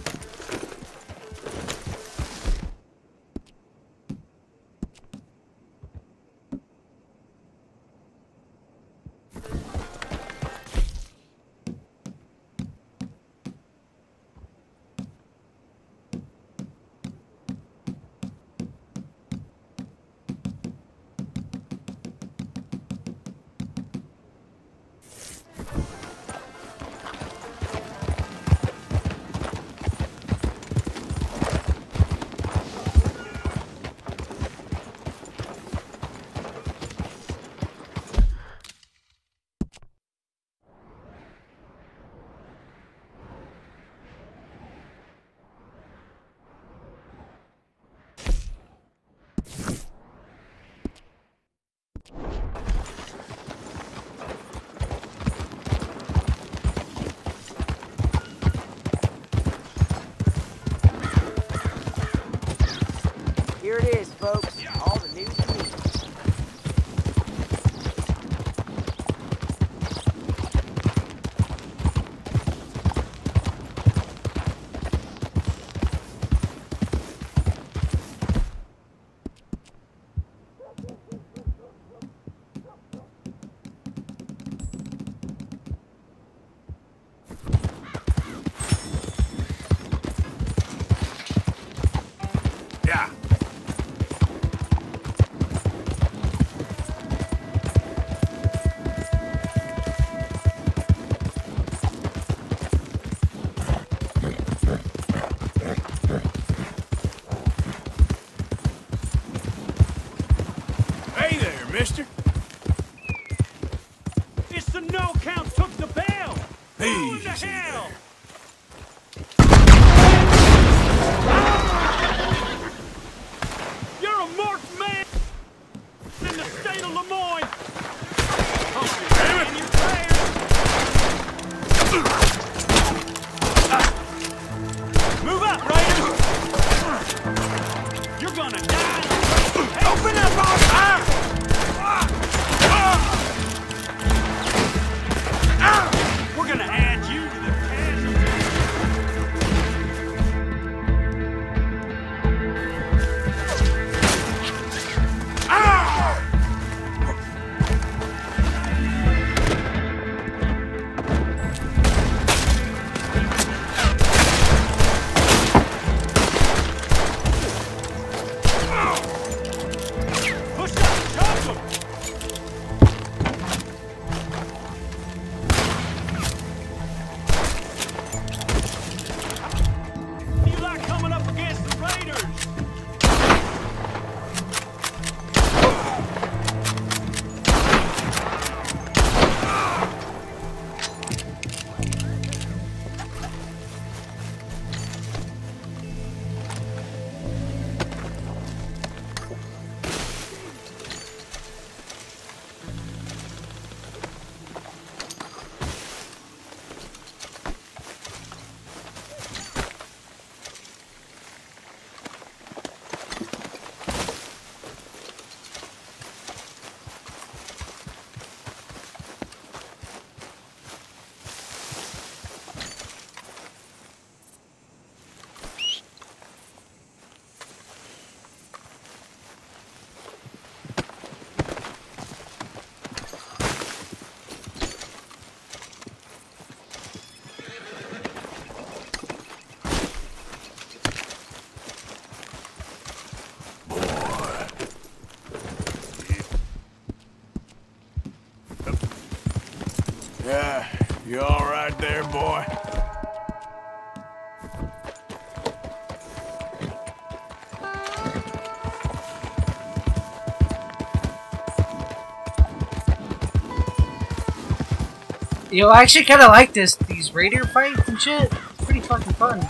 Yo, I actually kind of like this, these raider fights and shit. It's pretty fucking fun.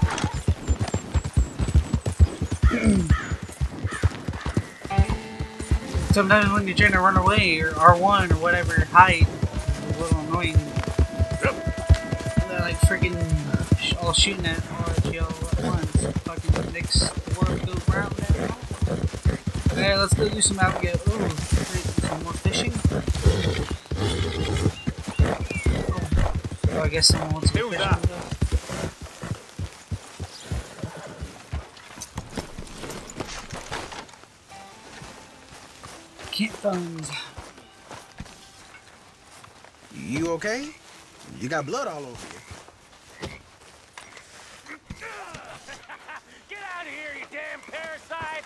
Sometimes when you're trying to run away, or R one or whatever, hide, it's a little annoying. They're like freaking all shooting at you all at once. Fucking next world goes round now. Alright, let's go do some alligator. Ooh, some more fishing. I guess someone wants to do that. Can't find. You okay? You got blood all over you. Get out of here, you damn parasite!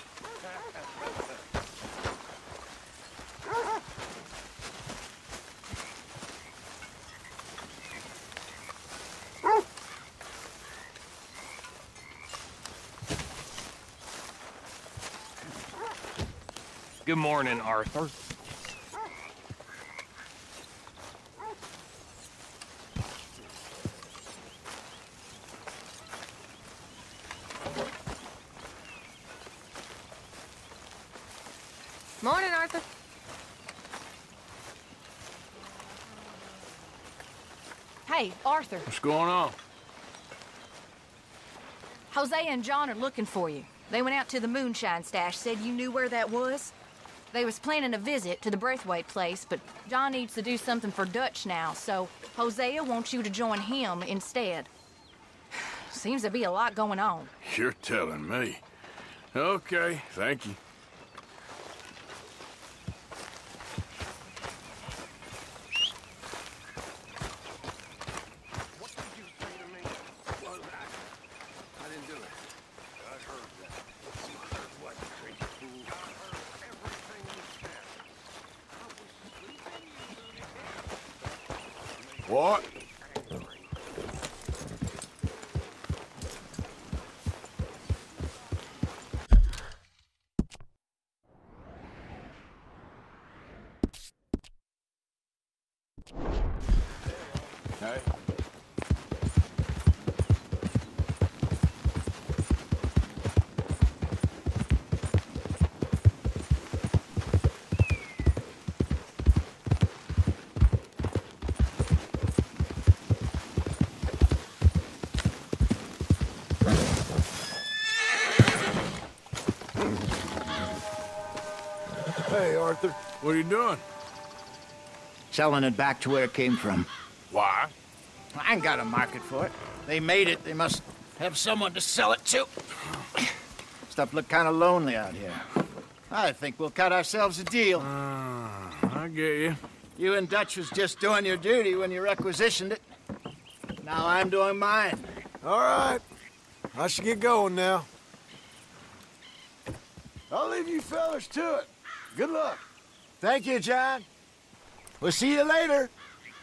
Good morning, Arthur. Morning, Arthur. Hey, Arthur. What's going on? Hosea and John are looking for you. They went out to the moonshine stash, said you knew where that was. They was planning a visit to the Braithwaite place, but John needs to do something for Dutch now, so Hosea wants you to join him instead. Seems to be a lot going on. You're telling me. Okay, thank you. What did you say to me? What was that? I didn't do it. I heard that. What? Hey. Arthur, what are you doing? Selling it back to where it came from. Why? I ain't got a market for it. They made it. They must have someone to sell it to. Stuff look kind of lonely out here. I think we'll cut ourselves a deal. Uh, I get you. You and Dutch was just doing your duty when you requisitioned it. Now I'm doing mine. All right. I should get going now. I'll leave you fellas to it. Good luck. Thank you, John. We'll see you later.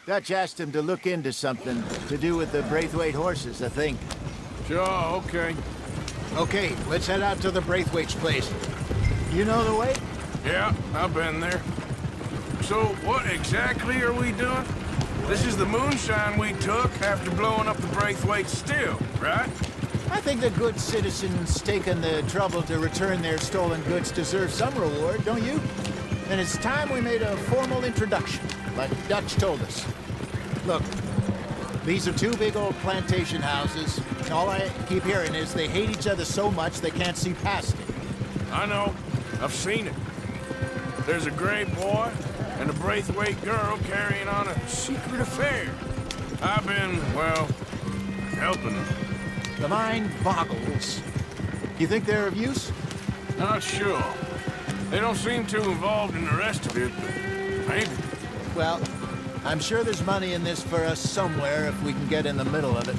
Dutch asked him to look into something to do with the Braithwaite horses, I think. Sure, okay. Okay, let's head out to the Braithwaite's place. You know the way? Yeah, I've been there. So what exactly are we doing? This is the moonshine we took after blowing up the Braithwaite still, right? I think the good citizens taking the trouble to return their stolen goods deserve some reward, don't you? And it's time we made a formal introduction, like Dutch told us. Look, these are two big old plantation houses. All I keep hearing is they hate each other so much they can't see past it. I know. I've seen it. There's a Gray boy and a Braithwaite girl carrying on a secret affair. I've been, well, helping them. The mind boggles. You think they're of use? Not sure. They don't seem too involved in the rest of it, but maybe. Well, I'm sure there's money in this for us somewhere if we can get in the middle of it.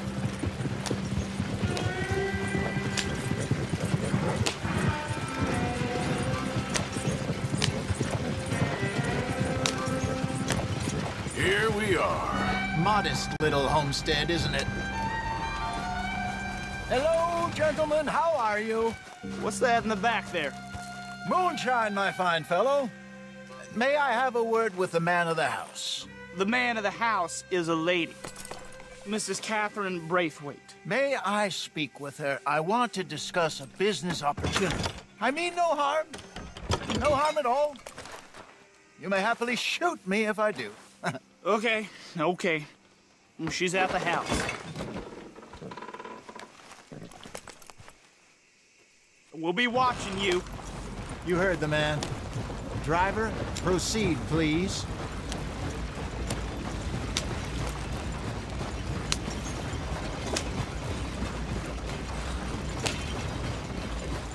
Here we are. Modest little homestead, isn't it? Hello, gentlemen, how are you? What's that in the back there? Moonshine, my fine fellow. May I have a word with the man of the house? The man of the house is a lady, Missus Catherine Braithwaite. May I speak with her? I want to discuss a business opportunity. I mean no harm. No harm at all. You may happily shoot me if I do. Okay, okay. She's at the house. We'll be watching you. You heard the man. Driver, proceed, please.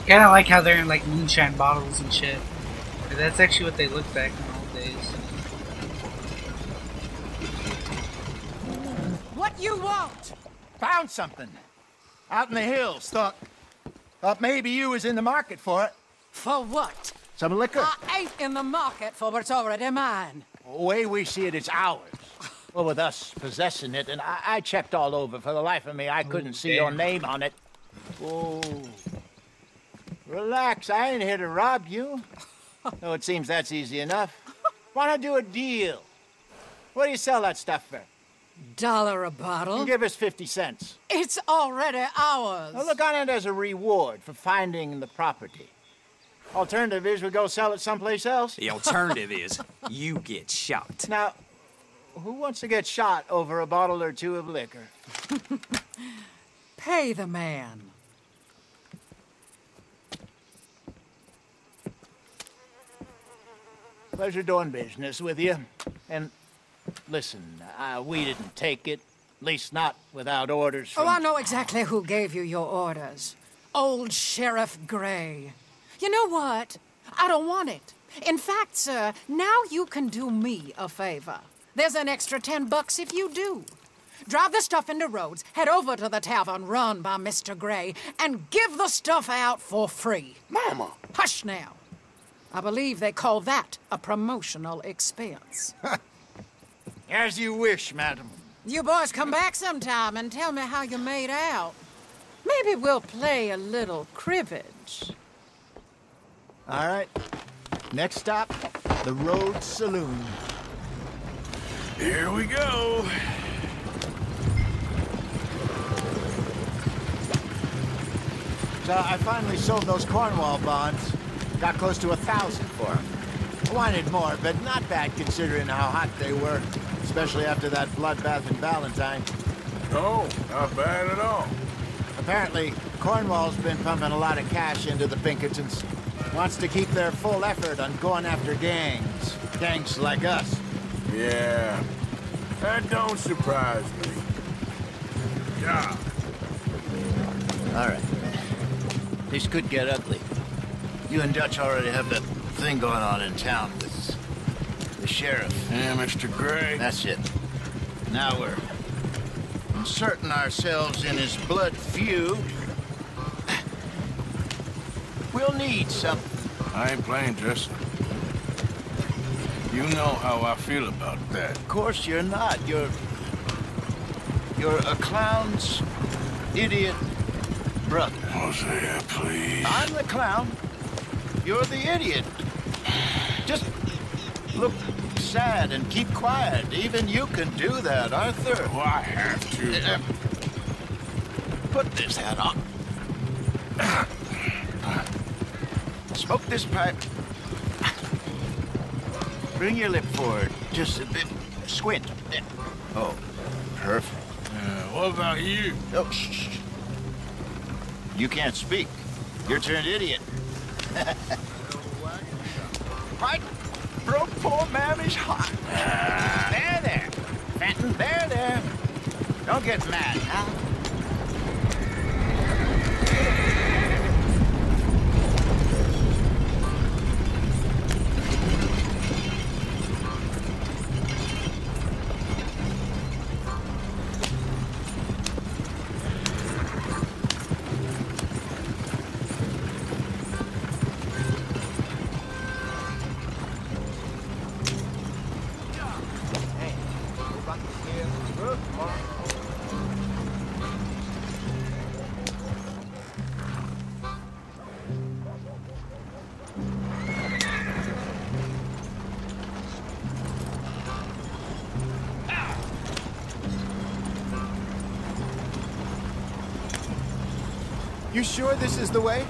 Kinda like how they're in like moonshine bottles and shit. That's actually what they look back in the old days. What you want? Found something. Out in the hills. Thought, thought maybe you was in the market for it. For what? Some liquor. I ain't in the market for what's already mine. The way we see it, it's ours. Well, with us possessing it, and I, I checked all over. For the life of me, I couldn't oh, see damn. your name on it. Whoa. Relax, I ain't here to rob you. Though it seems that's easy enough. Why not do a deal? What do you sell that stuff for? Dollar a bottle. You give us fifty cents. It's already ours. Well, look on it as a reward for finding the property. Alternative is we go sell it someplace else. The alternative is you get shot. Now, who wants to get shot over a bottle or two of liquor? Pay the man. Pleasure doing business with you. And listen, uh, we didn't take it. At least not without orders from... Oh, I know exactly who gave you your orders. Old Sheriff Gray. You know what? I don't want it. In fact, sir, now you can do me a favor. There's an extra ten bucks if you do. Drive the stuff into Rhodes, head over to the tavern run by Mister Gray, and give the stuff out for free. Mama! Hush now. I believe they call that a promotional expense. As you wish, madam. You boys come back sometime and tell me how you made out. Maybe we'll play a little cribbage. All right. Next stop, the Rhodes Saloon. Here we go. So I finally sold those Cornwall bonds. Got close to a thousand for them. Wanted more, but not bad considering how hot they were, especially after that bloodbath in Valentine. Oh, not bad at all. Apparently, Cornwall's been pumping a lot of cash into the Pinkertons. Wants to keep their full effort on going after gangs. Gangs like us. Yeah, that don't surprise me. Yeah. All right. This could get ugly. You and Dutch already have that thing going on in town with the sheriff. Yeah, Mister Gray. That's it. Now we're inserting ourselves in his blood feud. We'll need something. I ain't playing, Justin. You know how I feel about that. Of course you're not. You're... You're a clown's idiot brother. Hosea, please. I'm the clown. You're the idiot. Just look sad and keep quiet. Even you can do that, Arthur. Oh, I have to. Uh, put this hat on. Smoke this pipe. Bring your lip forward. Just a bit. Squint. Oh, perfect. Uh, what about you? Oh, shh, shh. You can't speak. You're turned idiot. Right, broke poor mammy's heart. Uh, there, there. Fenton, there, there. Don't get mad, huh? You sure this is the way?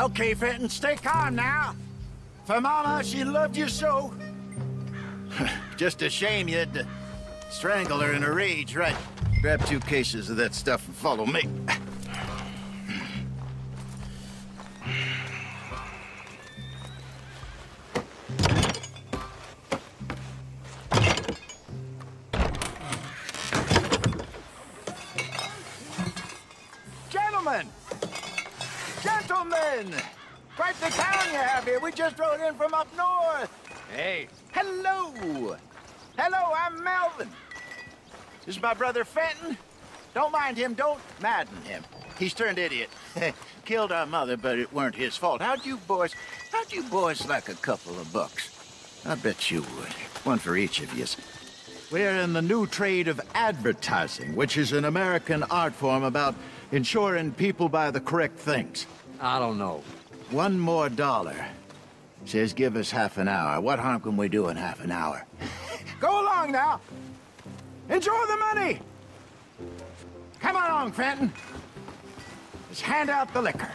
Okay, Fenton, stay calm now. For Mama, she loved you so. Just a shame you had to strangle her in a rage, right? Grab two cases of that stuff and follow me. Quite the town you have here. We just rode in from up north. Hey. Hello. Hello, I'm Melvin. This is my brother Fenton. Don't mind him. Don't madden him. He's turned idiot. Killed our mother, but it weren't his fault. How'd you boys... How'd you boys like a couple of bucks? I bet you would. One for each of you. We're in the new trade of advertising, which is an American art form about ensuring people buy the correct things. I don't know. One more dollar. Says give us half an hour. What harm can we do in half an hour? Go along now. Enjoy the money. Come along, Fenton. Let's hand out the liquor.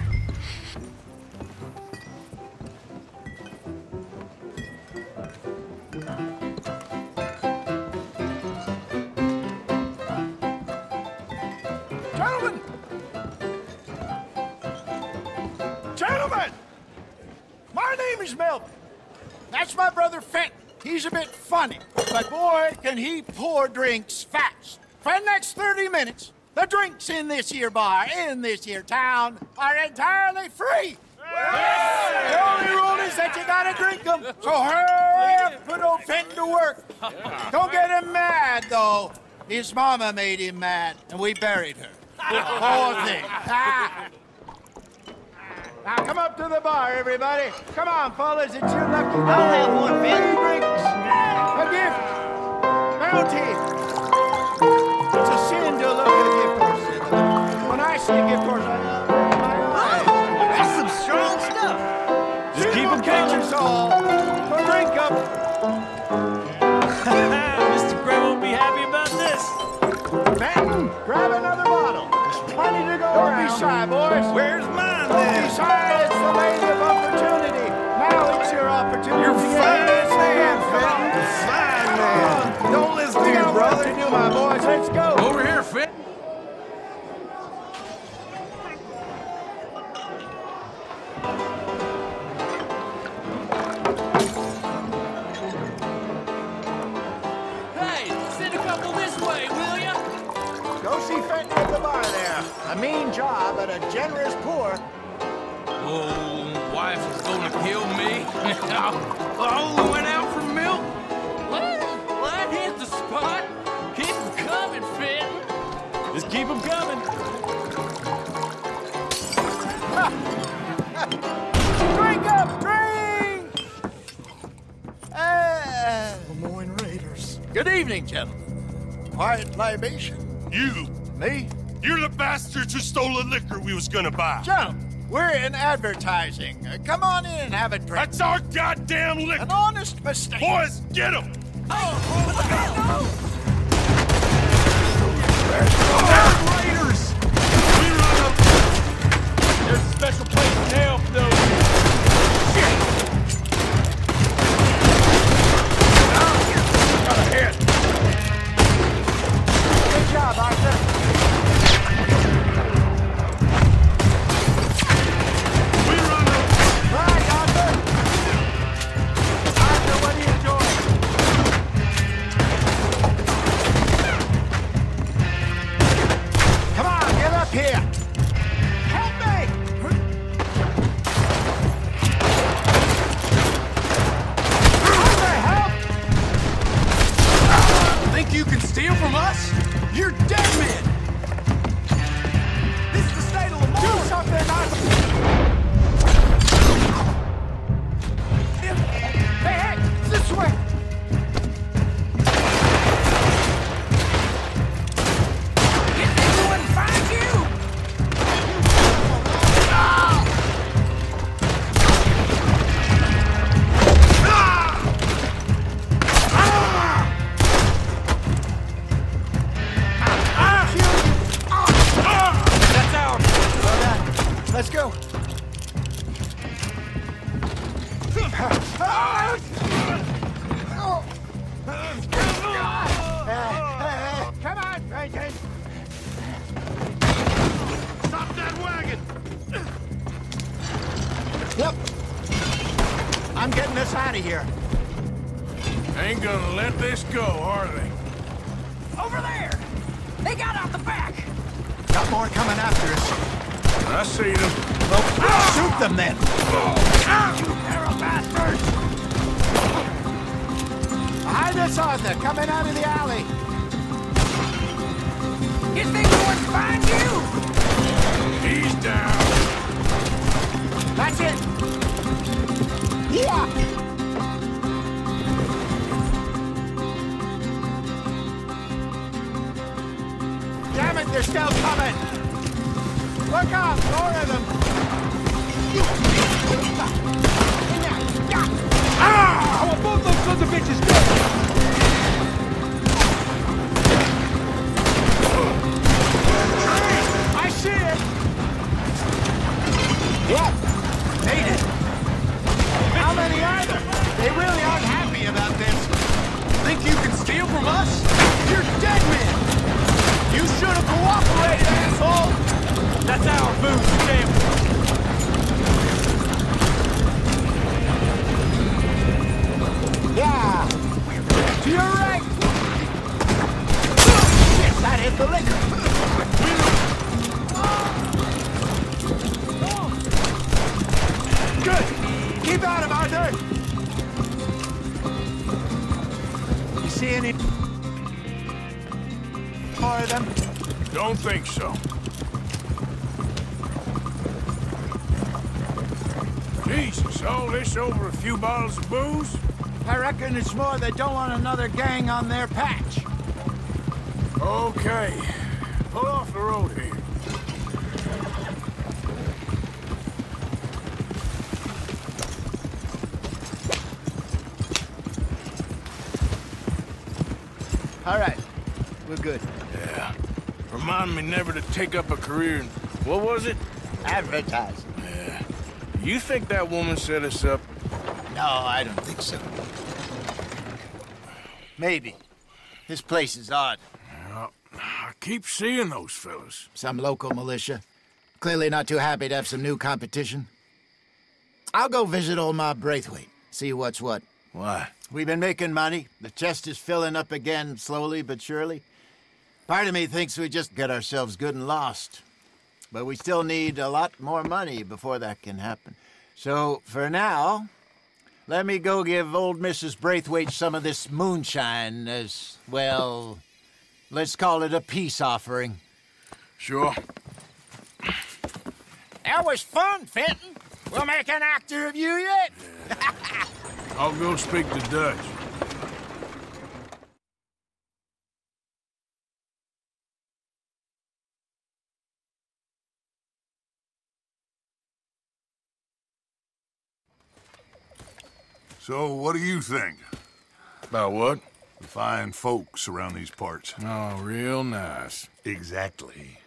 Milton. That's my brother Fenton. He's a bit funny, but boy, can he pour drinks fast. For the next thirty minutes, the drinks in this here bar, in this here town, are entirely free. Yes. The only rule is that you gotta drink them. So hurry up, put old Fenton to work. Don't get him mad, though. His mama made him mad, and we buried her. Poor thing. Ah. Now, come up to the bar, everybody. Come on, fellas, it's your lucky day. I'll have one, Ben. Free drinks. A gift. Bounty. It's a sin to look at a gift horse. When I see a gift horse, I love it. Oh, that's some strong stuff. Just keep them catching us all. For drink up. Mister Gray won't be happy about this. Benton, grab another bottle. There's plenty to go Don't around. Be shy, boys. Where's mine, then? Don't be shy. It's the land of opportunity. Now it's your opportunity. You're fine, man. You're fine, man. Don't listen to your brother. What to do, my boys. Let's go. Over here, Finn. A mean job at a generous poor. Oh, wife is gonna kill me. Oh, went out for milk. Well, that hit the spot. Keep them coming, Finn. Just keep them coming. Drink up, drink! Uh, LeMoyne Raiders. Good evening, gentlemen. Quiet libation. You. Me? You're the bastards who stole the liquor we was gonna buy. Gentlemen, we're in advertising. Uh, come on in and have a drink. That's our goddamn liquor. An honest mistake. Boys, get him. Oh, oh, look out. Oh, no. Raiders. We run up. There's a special place in hell for those. Shit. Oh, got a hit. Good job, Arthur. of here. Ain't gonna let this go, are they? Over there! They got out the back! Got more coming after us. I see them. Well, ah! Shoot them then! Ah! You narrow bastards! Behind us, Arthur, coming out of the alley. You think we want to find you? He's down. That's it. Yeah! Damn it, they're still coming! Look out, more of them! Ah! I want both those sons of bitches dead! I see it! Yep, made it! How many are there? They really aren't happy about this. Think you can steal from us? You're dead men! You should have cooperated, asshole! That's our food, damn it! Yeah! To your right! Yes, that hit the liquor! Good! Keep at him, Arthur! You see any... more of them? Don't think so. Jesus, all this over a few bottles of booze? I reckon it's more they don't want another gang on their patch. Okay. Pull off the road here. All right. We're good. Yeah. Remind me never to take up a career in... what was it? Advertising. Yeah. You think that woman set us up? No, I don't think so. Maybe. This place is odd. Yeah. I keep seeing those fellas. Some local militia. Clearly not too happy to have some new competition. I'll go visit old Ma Braithwaite. See what's what. Why? We've been making money. The chest is filling up again, slowly but surely. Part of me thinks we just get ourselves good and lost. But we still need a lot more money before that can happen. So, for now, let me go give old Missus Braithwaite some of this moonshine as, well, let's call it a peace offering. Sure. That was fun, Fenton. We'll make an actor of you yet. Yeah. I'll go speak to Dutch. So, what do you think? About what? The fine folks around these parts. Oh, real nice. Exactly.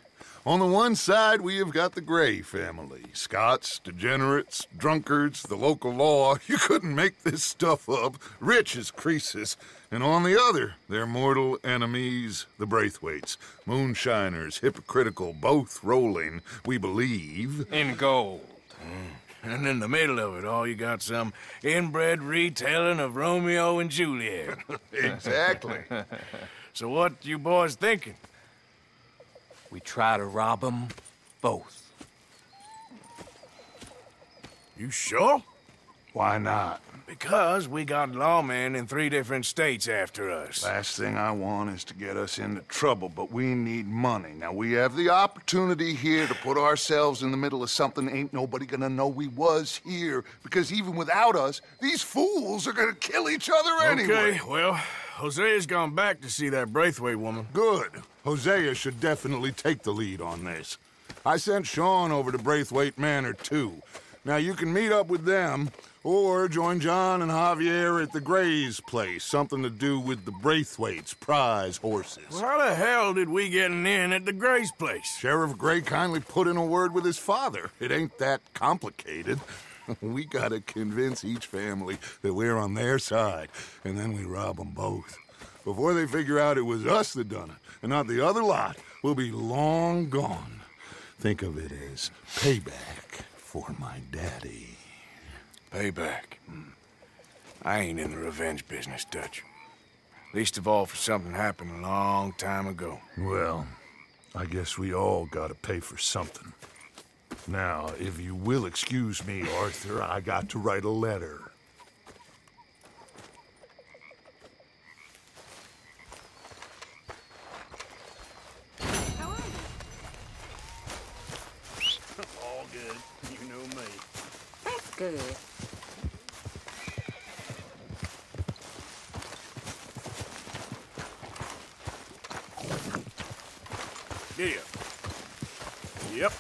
On the one side, we have got the Gray family. Scots, degenerates, drunkards, the local law. You couldn't make this stuff up. Rich as Croesus. And on the other, their mortal enemies, the Braithwaites. Moonshiners, hypocritical, both rolling, we believe. In gold. Mm. And in the middle of it all, you got some inbred retelling of Romeo and Juliet. Exactly. So what you boys thinking? We try to rob them both. You sure? Why not? Because we got lawmen in three different states after us. Last thing I want is to get us into trouble, but we need money. Now, we have the opportunity here to put ourselves in the middle of something ain't nobody gonna know we was here, because even without us, these fools are gonna kill each other anyway. Okay, well, Hosea's gone back to see that Braithwaite woman. Good. Hosea should definitely take the lead on this. I sent Sean over to Braithwaite Manor, too. Now, you can meet up with them, or join John and Javier at the Gray's place. Something to do with the Braithwaite's prize horses. Well, how the hell did we get in at the Gray's place? Sheriff Gray kindly put in a word with his father. It ain't that complicated. We gotta convince each family that we're on their side, and then we rob them both. Before they figure out it was us that done it, and not the other lot, we'll be long gone. Think of it as payback for my daddy. Payback. I ain't in the revenge business, Dutch. Least of all for something happened a long time ago. Well, I guess we all gotta pay for something. Now, if you will excuse me, Arthur, I got to write a letter. How are you? All good. You know me. That's good. Yeah. Yep.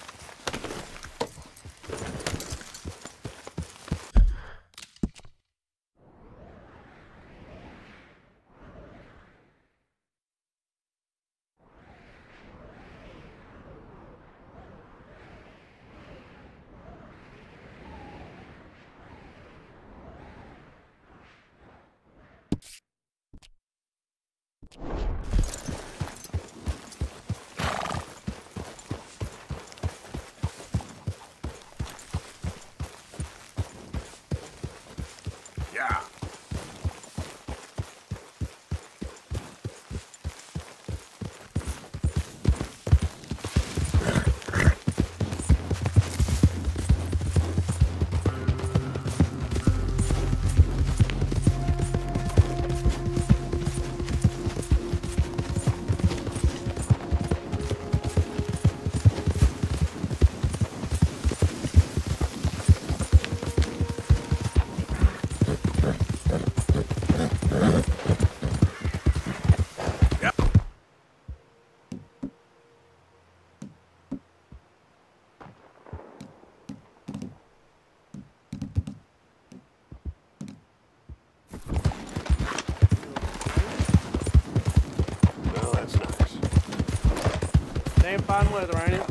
Fine weather, ain't it?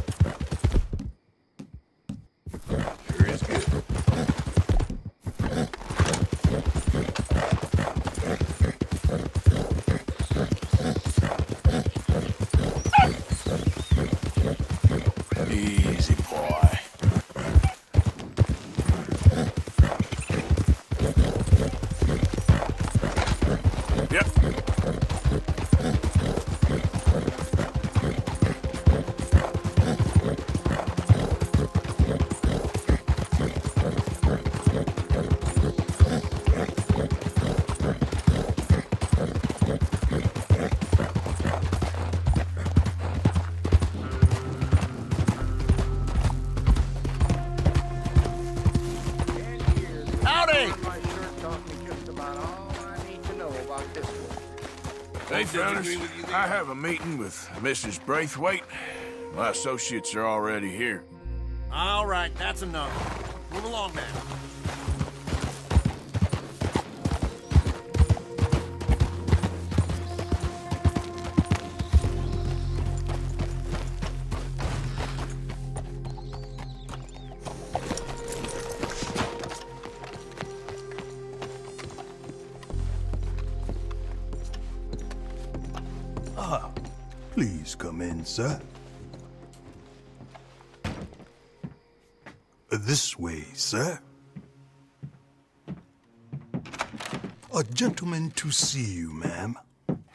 Sure is good. Easy, boy. I have a meeting with Missus Braithwaite. My associates are already here. All right, that's enough. Move along now. Sir. This way, sir. A gentleman to see you, ma'am.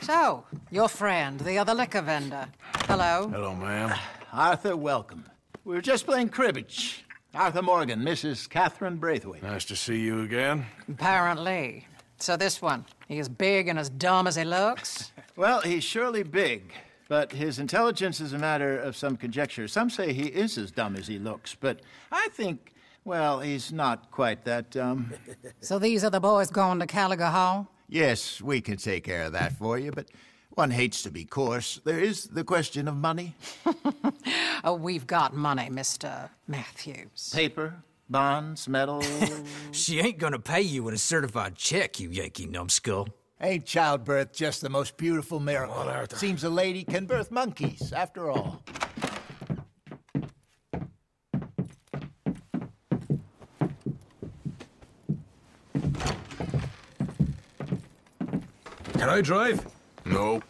So, your friend, the other liquor vendor. Hello. Hello, ma'am. Uh, Arthur, welcome. We were just playing cribbage. Arthur Morgan, Missus Catherine Braithwaite. Nice to see you again. Apparently. So this one, he is big and as dumb as he looks? Well, he's surely big. But his intelligence is a matter of some conjecture. Some say he is as dumb as he looks, but I think, well, he's not quite that dumb. So these are the boys going to Gallagher Hall? Yes, we can take care of that for you, but one hates to be coarse. There is the question of money. Oh, we've got money, Mister Matthews. Paper, bonds, metal... She ain't gonna pay you in a certified check, you Yankee numbskull. Ain't childbirth just the most beautiful miracle? On earth. Seems a lady can birth monkeys, after all. Can I drive? No.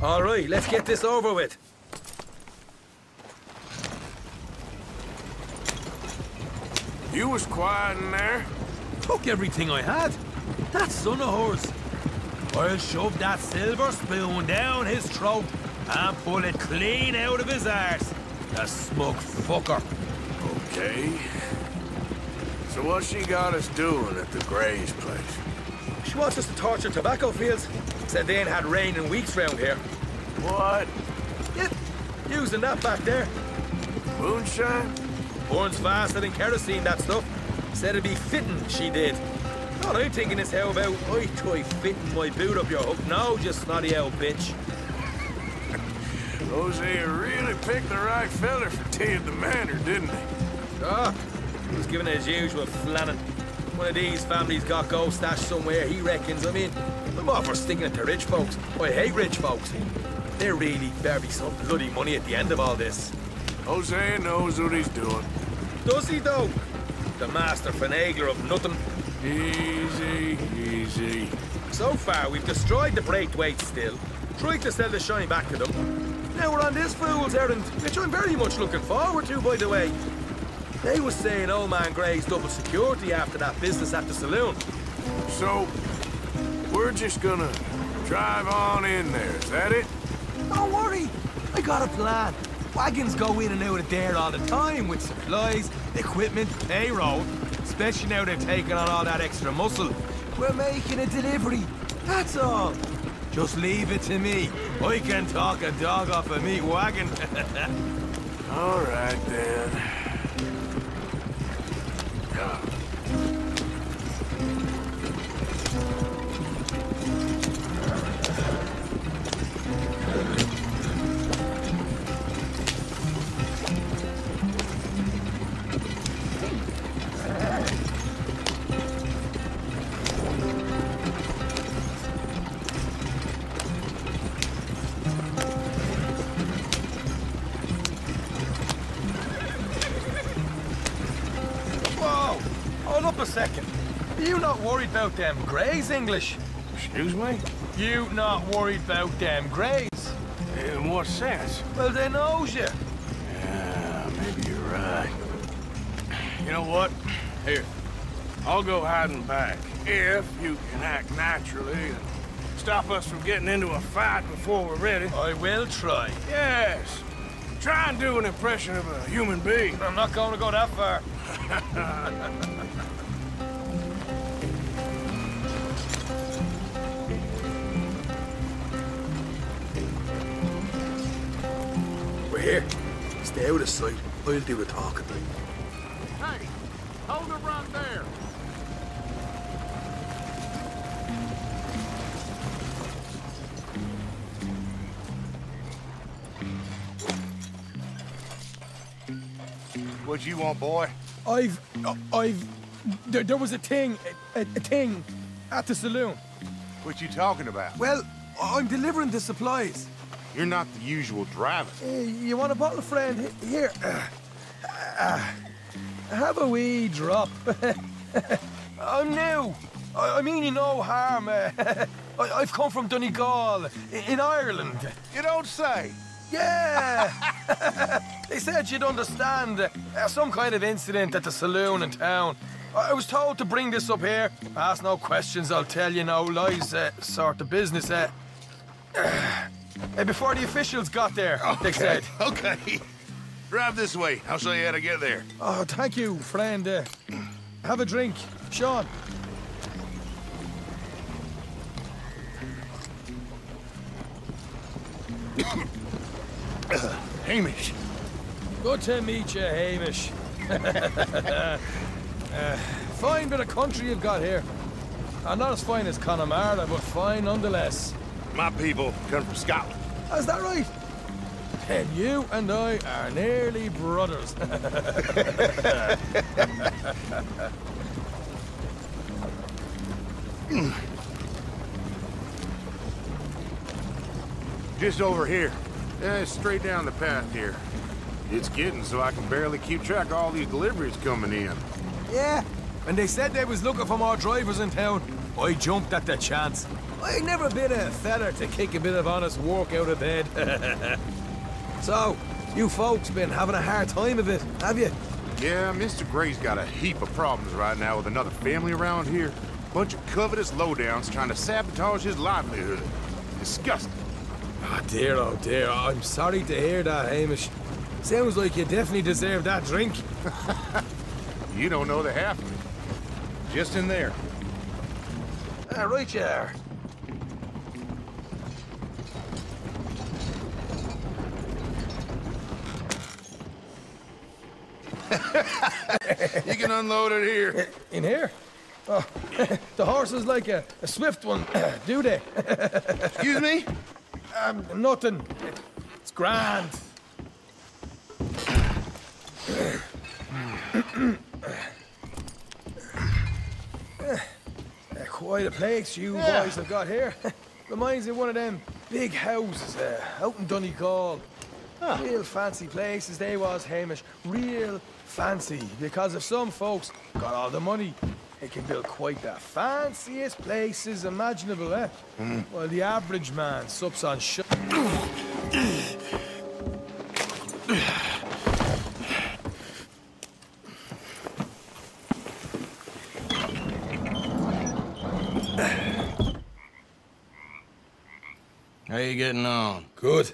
All right, let's get this over with. You was quiet in there. Took everything I had. That son of hers. I'll shove that silver spoon down his throat and pull it clean out of his arse. The smug fucker. Okay. So what she got us doing at the Gray's place? She wants us to torture tobacco fields. Said they ain't had rain in weeks round here. What? Yep. Using that back there. Moonshine? Burns faster than kerosene, that stuff. Said it'd be fitting, she did. All I'm thinking is how about I try fitting my boot up your hook now, just snotty old bitch. Hosea really picked the right feller for tea of the manor, didn't he? Ah, oh, he was giving it his usual flannin'. One of these families got gold stashed somewhere, he reckons. I mean, I'm all for sticking it to rich folks. I hate rich folks. There really better be some bloody money at the end of all this. Hosea knows what he's doing. Does he, though? The master finagler of nothing. Easy, easy. So far, we've destroyed the Braithwaite still, tried to sell the shine back to them. Now we're on this fool's errand, which I'm very much looking forward to, by the way. They were saying old man Gray's double security after that business at the saloon. So, we're just gonna drive on in there, is that it? Don't worry, I got a plan. Wagons go in and out of there all the time with supplies, equipment, payroll. Especially now they're taking on all that extra muscle. We're making a delivery, that's all. Just leave it to me. I can talk a dog off a meat wagon. All right, then. Worried about them Grays, English? Excuse me? You not worried about them Grays? In what sense? Well, they knows you. Yeah, maybe you're right. You know what? Here, I'll go hiding back. If you can act naturally and stop us from getting into a fight before we're ready. I will try. Yes. Try and do an impression of a human being. I'm not going to go that far. Here, stay out of sight. I'll do the talking. Hey, hold it right there. What you want, boy? I've, I've, there, there was a thing, a, a thing, at the saloon. What you talking about? Well, I'm delivering the supplies. You're not the usual driver. Uh, you want a bottle, friend? Here. Uh, uh, have a wee drop. I'm new. I, I mean you no harm. Uh, I, I've come from Donegal, in Ireland. You don't say? Yeah. They said you'd understand. Uh, some kind of incident at the saloon in town. I, I was told to bring this up here. Ask no questions, I'll tell you no lies. Uh, sort of business. Uh, uh, Hey, before the officials got there, okay, they said. Okay. Drive this way. I'll show you how to get there. Oh, thank you, friend. Uh, have a drink. Sean. uh, Hamish. Good to meet you, Hamish. uh, fine bit of country you've got here. Uh, not as fine as Connemara, but fine nonetheless. My people come from Scotland. Is that right? And you and I are nearly brothers. Just over here. Yeah, it's straight down the path here. It's getting so I can barely keep track of all these deliveries coming in. Yeah, and they said they was looking for more drivers in town. I jumped at the chance. I never been a feller to kick a bit of honest work out of bed. So, you folks been having a hard time of it, have you? Yeah, Mister Gray's got a heap of problems right now with another family around here. Bunch of covetous lowdowns trying to sabotage his livelihood. Disgusting. Oh dear, oh dear. Oh, I'm sorry to hear that, Hamish. Sounds like you definitely deserve that drink. You don't know the half of it. Just in there. Ah, right you are. You can unload it here. In here? Oh, the horse is like a, a swift one, do they? Excuse me? Um, nothing. It's grand. Quite a place you yeah. boys have got here. Reminds me of one of them big houses uh, out in Donegal. Huh. Real fancy places they was, Hamish. Real fancy. Because if some folks got all the money, they can build quite the fanciest places imaginable, eh? Mm. Well, the average man sups on sh... How you getting on? Good.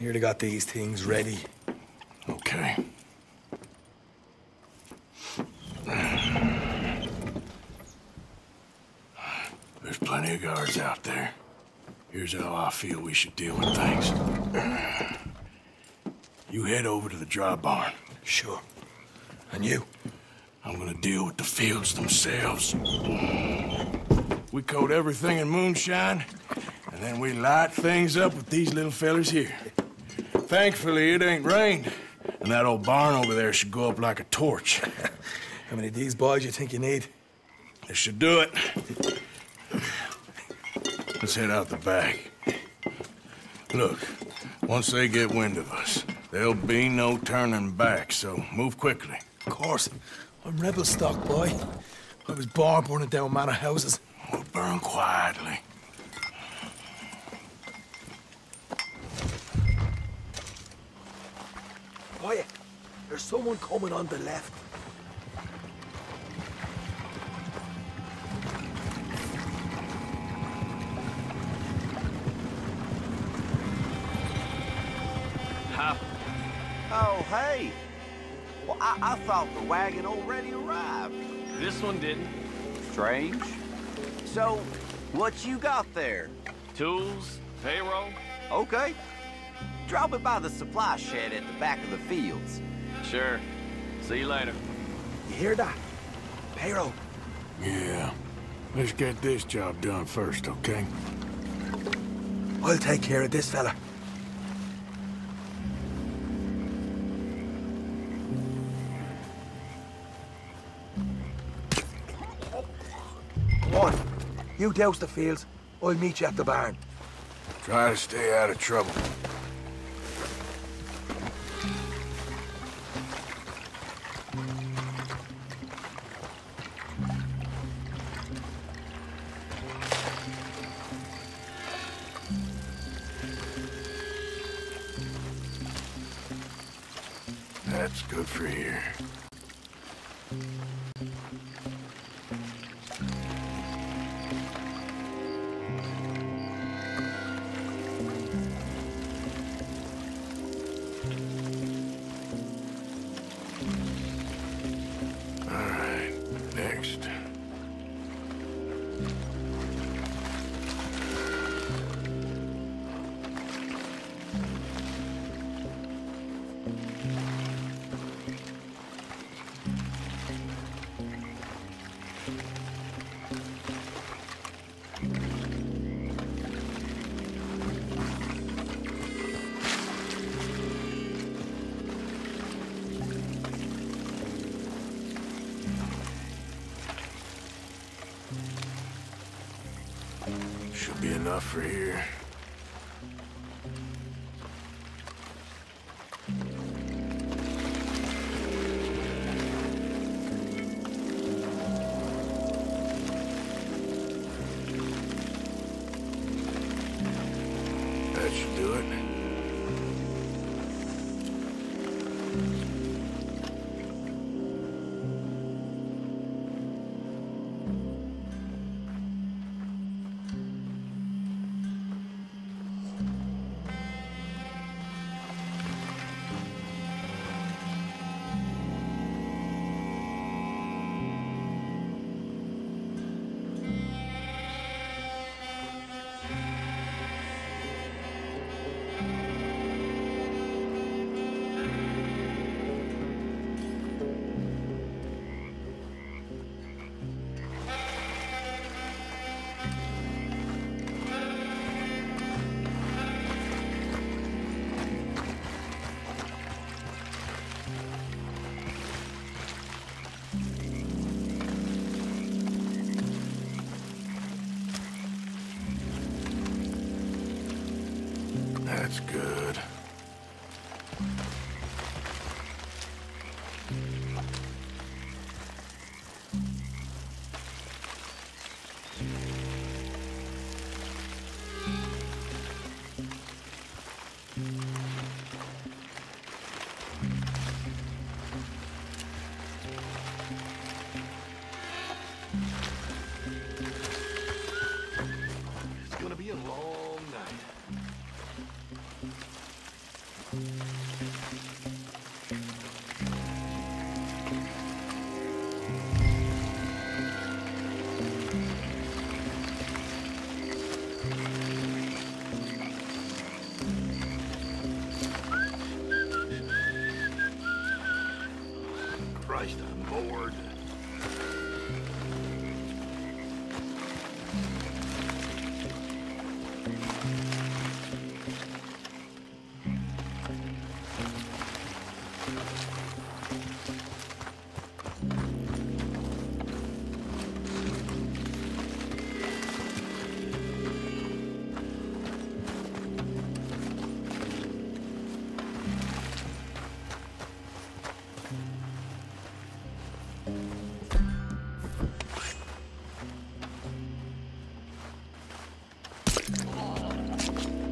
Nearly got these things ready. Okay. There's plenty of guards out there. Here's how I feel we should deal with things. You head over to the dry barn. Sure. And you? I'm gonna deal with the fields themselves. We coat everything in moonshine, and then we light things up with these little fellers here. Thankfully, it ain't rained, and that old barn over there should go up like a torch. How many of these boys you think you need? This should do it. Let's head out the back. Look, once they get wind of us, there'll be no turning back, so move quickly. Of course. I'm rebel stock, boy. I was born burning down manor houses. We'll burn quietly. Quiet. There's someone coming on the left. Huh? Oh, hey. Well, I, I thought the wagon already arrived. This one didn't. Strange. So, what you got there? Tools, payroll. Okay. Drop it by the supply shed at the back of the fields. Sure. See you later. You hear that? Payroll. Yeah. Let's get this job done first, okay? I'll take care of this fella. Come on. You douse the fields. I'll meet you at the barn. Try to stay out of trouble. That's good for here. For here. that should do it. That's good.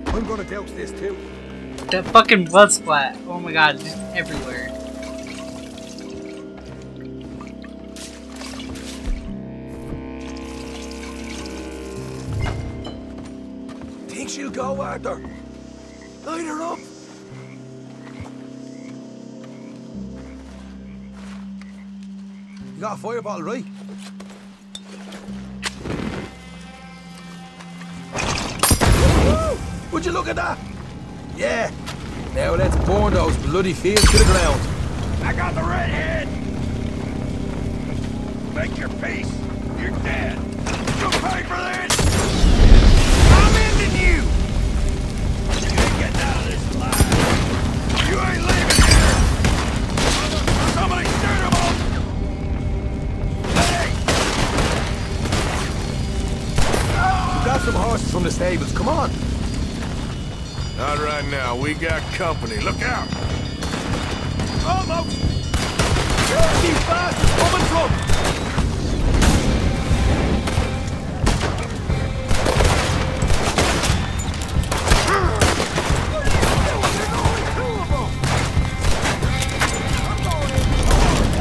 I'm gonna douse this too. That fucking blood splat. Oh my god, just everywhere. Thinks you go, Arthur. Light her up. You got a fireball, right? Would you look at that? Yeah. Now let's burn those bloody fields to the ground. I got the red head. Make your peace. You're dead. You'll pay for this. I'm ending you. You ain't getting out of this alive. You ain't leaving here. Somebody shoot him up. Hey. Grab some horses from the stables. Come on. Not right now. We got company. Look out! Almost! Dirty bastard! Coming from!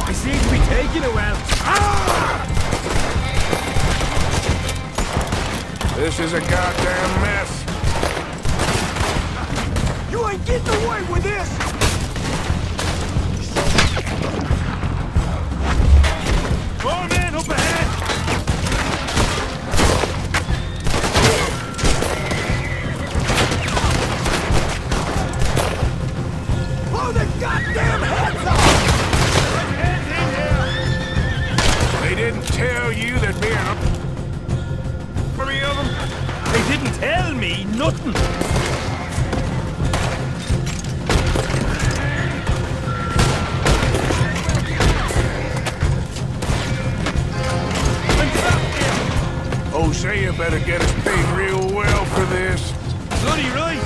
I seem to be taking a while. Ah! This is a goddamn mess. You ain't getting away with this! Come on, man, up ahead! Blow their goddamn heads off! They didn't tell you that me and three of them? They didn't tell me nothing! Hosea better get us paid real well for this. Bloody right!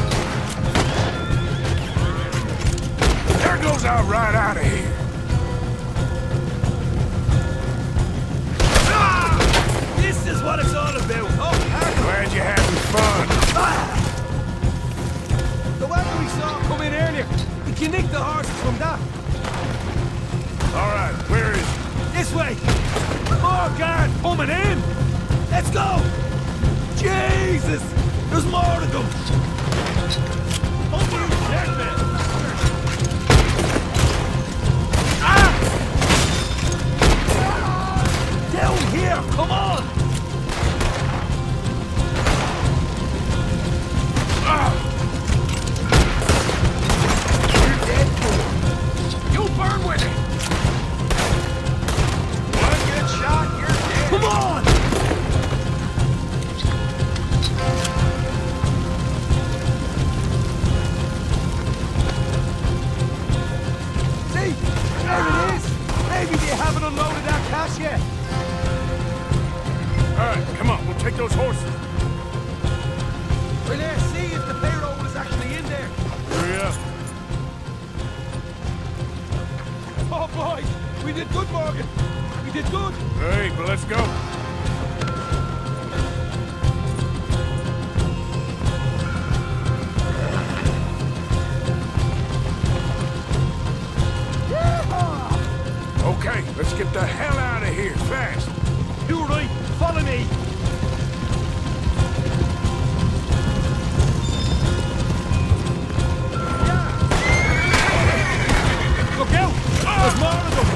There goes our ride out of here. Ah! This is what it's all about. Oh, glad you're having fun. Ah! this. There's more to go. Open your dead man. Ah! Down here, come on. Ah! You're dead, fool. You burn with it. Come on! See? There it is! Maybe they haven't unloaded our cash yet! Alright, come on, we'll take those horses. Well, let's see if the payroll is actually in there. Hurry up. Oh, boys! We did good, Morgan! We did good! Hey, but let's go! Yeehaw! Okay, let's get the hell out of here, fast! You're right, follow me! Yeah. Look out! There's more of them!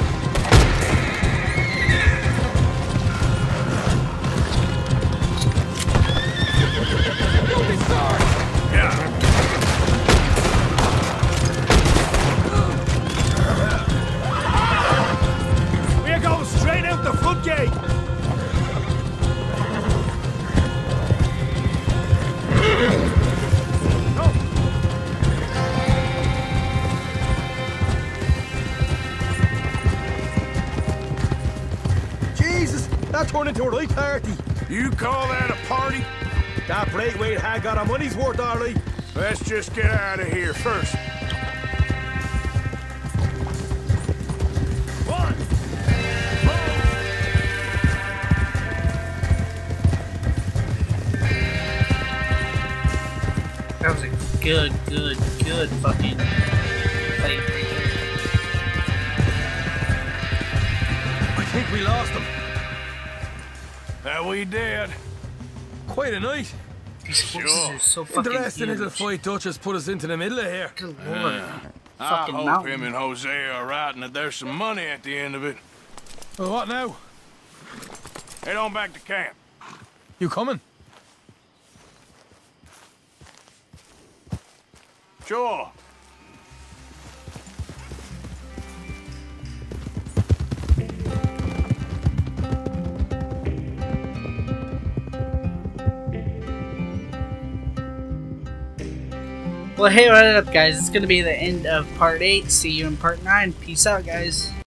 Into a right party. You call that a party? That Braithwaite hag got her money's worth, darling. Let's just get out of here first. One. One. That was a good, good, good fucking fight right there. I think we lost him. That we did. Quite a night. These horses are so fucking huge. Interesting little fight Dutch has put us into the middle of here. Good lord. Uh, I hope mountain. him and Hosea are right and that there's some money at the end of it. Well, what now? Head on back to camp. You coming? Sure. Well, hey, what up, guys? It's going to be the end of part eight. See you in part nine. Peace out, guys.